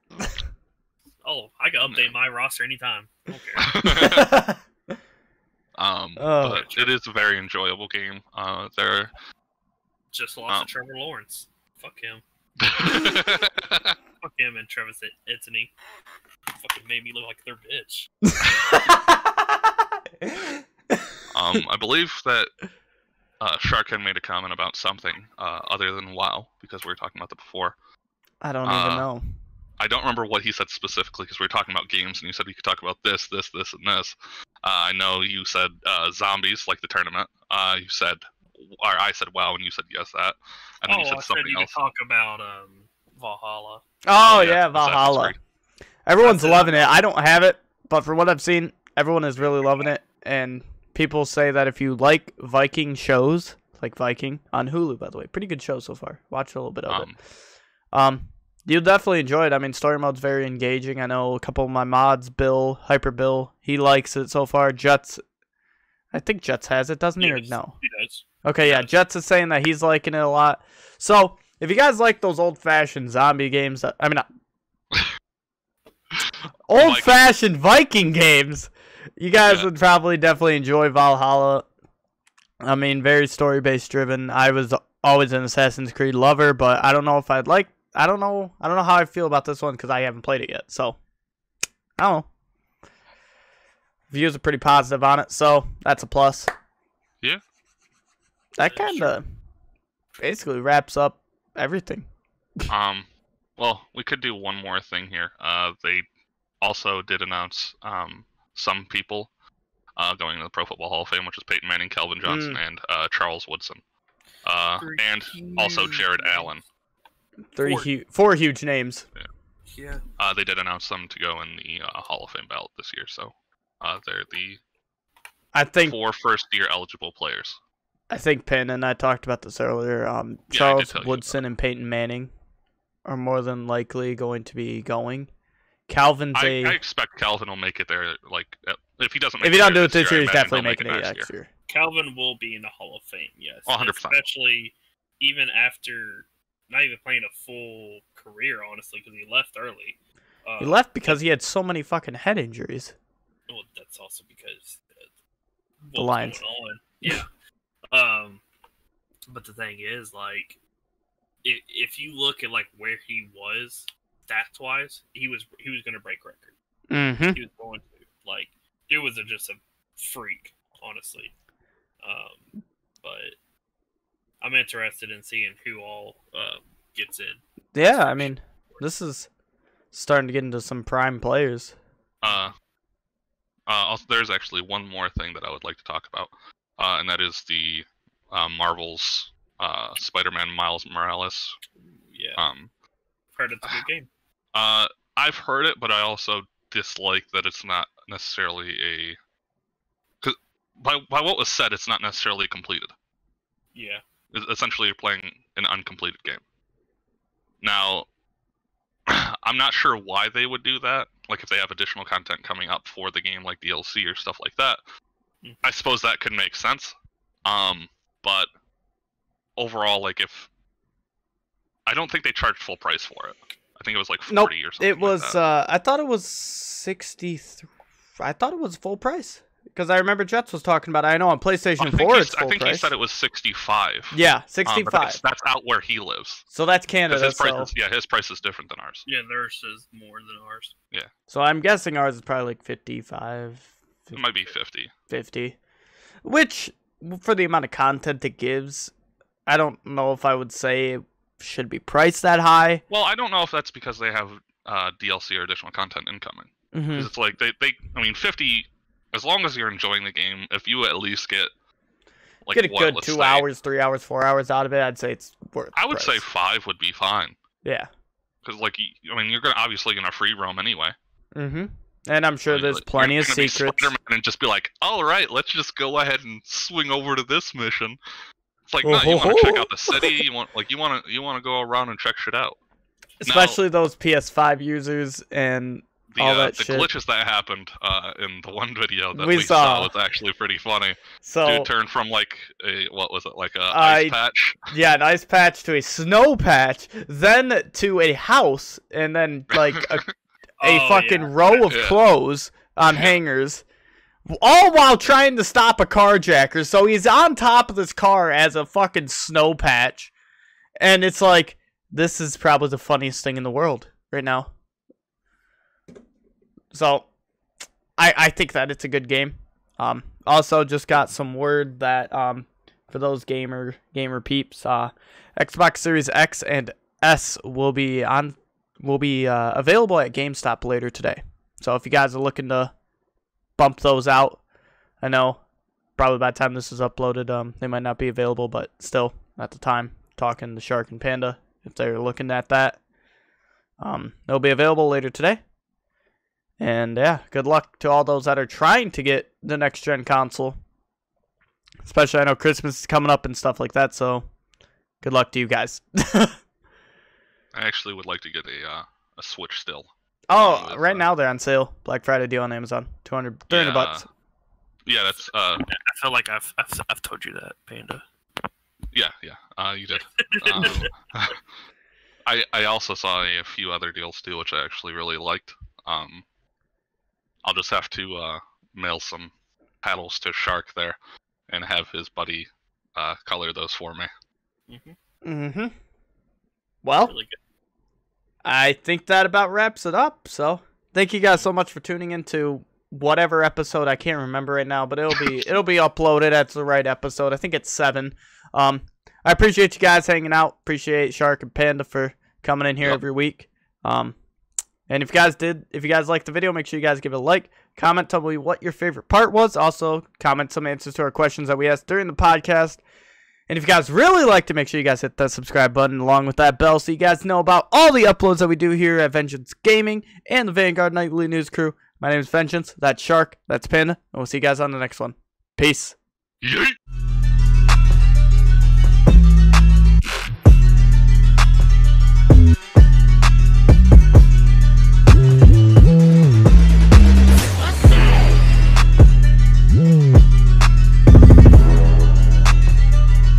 Oh, I can update my roster anytime. Okay. um, oh, but it is a very enjoyable game. Uh, there. Just lost um, to Trevor Lawrence. Fuck him. Fuck him and Travis Anthony. Fucking made me look like their bitch. um, I believe that uh, Sharkhead made a comment about something uh, other than WoW, because we were talking about that before. I don't uh, even know. I don't remember what he said specifically, because we were talking about games, and you said you could talk about this, this, this, and this. Uh, I know you said uh, zombies, like the tournament. Uh, you said, or I said WoW, and you said yes, that. And then oh, you said I something said you else. Could talk about um, Valhalla. Oh, yeah, yeah Valhalla. Everyone's That's loving it. it. I don't have it, but from what I've seen, everyone is really loving it, and people say that if you like Viking shows, like Viking, on Hulu, by the way, pretty good show so far. Watch a little bit of um, it. Um, you'll definitely enjoy it. I mean, story mode's very engaging. I know a couple of my mods, Bill, Hyper Bill, he likes it so far. Jets, I think Jets has it, doesn't he? He or does. No? He does. Okay, yeah, Jets is saying that he's liking it a lot. So, if you guys like those old-fashioned zombie games, that, I mean, old-fashioned Viking games... You guys yeah. would probably definitely enjoy Valhalla. I mean, very story-based driven. I was always an Assassin's Creed lover, but I don't know if I'd like... I don't know I don't know how I feel about this one because I haven't played it yet. So, I don't know. Views are pretty positive on it, so that's a plus. Yeah. That yeah, kind of sure. basically wraps up everything. Um, well, we could do one more thing here. Uh, they also did announce... Um, some people uh, going to the Pro Football Hall of Fame, which is Peyton Manning, Calvin Johnson, mm. and uh, Charles Woodson. Uh, and also Jared Allen. Three, four, hu four huge names. Yeah. Yeah. Uh, they did announce them to go in the uh, Hall of Fame ballot this year, so uh, they're the I think four first-year eligible players. I think Penn and I talked about this earlier. Um, yeah, Charles Woodson and Peyton Manning are more than likely going to be going. Calvin's I, a... I expect Calvin will make it there. Like if he doesn't, make if he doesn't do it this year, year he's definitely making it next year. year. Calvin will be in the Hall of Fame. Yes, one hundred percent. Especially even after not even playing a full career, honestly, because he left early. Uh, he left because he had so many fucking head injuries. Well, that's also because uh, the Lions. Yeah. um, but the thing is, like, if if you look at like where he was stats wise, he was he was gonna break records. Mm-hmm. He was going to like dude was a, just a freak, honestly. Um, but I'm interested in seeing who all uh, gets in. Yeah, I mean, this is starting to get into some prime players. Uh, uh, also, there's actually one more thing that I would like to talk about, uh, and that is the uh, Marvel's uh, Spider-Man Miles Morales. Yeah. Um, heard it's a good game. Uh, I've heard it, but I also dislike that it's not necessarily a. Cause by by what was said, it's not necessarily completed. Yeah. Essentially, you're playing an uncompleted game. Now, I'm not sure why they would do that. Like, if they have additional content coming up for the game, like D L C or stuff like that, mm-hmm. I suppose that could make sense. Um, but overall, like, if I don't think they charged full price for it. I think it was like forty nope, or something. It was. Like that. Uh, I thought it was sixty-three. I thought it was full price. Because I remember Jets was talking about it. I know on PlayStation Four it's full I think price. He said it was sixty-five. Yeah, sixty-five. Um, that's, that's out where he lives. So that's Canada. His price so. Is, yeah, his price is different than ours. Yeah, theirs is more than ours. Yeah. So I'm guessing ours is probably like fifty-five. fifty, it might be fifty. Fifty. Which, for the amount of content it gives, I don't know if I would say it should be priced that high. Well, I don't know if that's because they have uh, D L C or additional content incoming. Because mm-hmm. it's like they, they, I mean, fifty. As long as you're enjoying the game, if you at least get like get a what, good two say, hours, three hours, four hours out of it, I'd say it's worth. I would price. say five would be fine. Yeah, because like I mean, you're gonna obviously gonna free roam anyway. Mm-hmm. And I'm sure like, there's like, plenty of secrets. You're gonna be Spider-Man and just be like, all right, let's just go ahead and swing over to this mission. It's like, oh, no, ho, you want to check out the city. You want like you want to you want to go around and check shit out. Especially now, those P S five users and. The, All uh, that the shit. glitches that happened uh, in the one video that we, we saw. saw was actually pretty funny. So, Dude turned from like a what was it like a uh, ice patch? Yeah, an ice patch to a snow patch, then to a house, and then like a, a oh, fucking yeah. row of yeah. clothes on yeah. hangers. All while trying to stop a carjacker. So he's on top of this car as a fucking snow patch, and it's like this is probably the funniest thing in the world right now. So, I I think that it's a good game. Um, also, just got some word that um, for those gamer gamer peeps, uh, Xbox Series X and S will be on will be uh, available at GameStop later today. So if you guys are looking to bump those out, I know probably by the time this is uploaded, um, they might not be available, but still at the time talking to Shark and Panda, if they're looking at that, um, they'll be available later today. And yeah, good luck to all those that are trying to get the next-gen console. Especially, I know Christmas is coming up and stuff like that, so good luck to you guys. I actually would like to get a uh, a Switch still. Oh, was, right uh, now they're on sale. Black Friday deal on Amazon. two hundred, three hundred yeah, bucks. Yeah, that's... Uh, I feel like I've, I've I've told you that, Panda. Yeah, yeah, uh, you did. um, I, I also saw a few other deals, too, which I actually really liked. Um... I'll just have to uh, mail some paddles to Shark there and have his buddy uh, color those for me. Mm-hmm. Mm-hmm. Well, really good. I think that about wraps it up. So thank you guys so much for tuning into whatever episode. I can't remember right now, but it'll be it'll be uploaded at the right episode. I think it's seven. Um, I appreciate you guys hanging out. Appreciate Shark and Panda for coming in here yep. every week. Um. And if you guys did, if you guys liked the video, make sure you guys give it a like. Comment, tell me what your favorite part was. Also, comment some answers to our questions that we asked during the podcast. And if you guys really like to, make sure you guys hit that subscribe button along with that bell so you guys know about all the uploads that we do here at Vengeance Gaming and the Vanguard Nightly News crew. My name is Vengeance, that's Shark, that's Panda, and we'll see you guys on the next one. Peace. Yeet.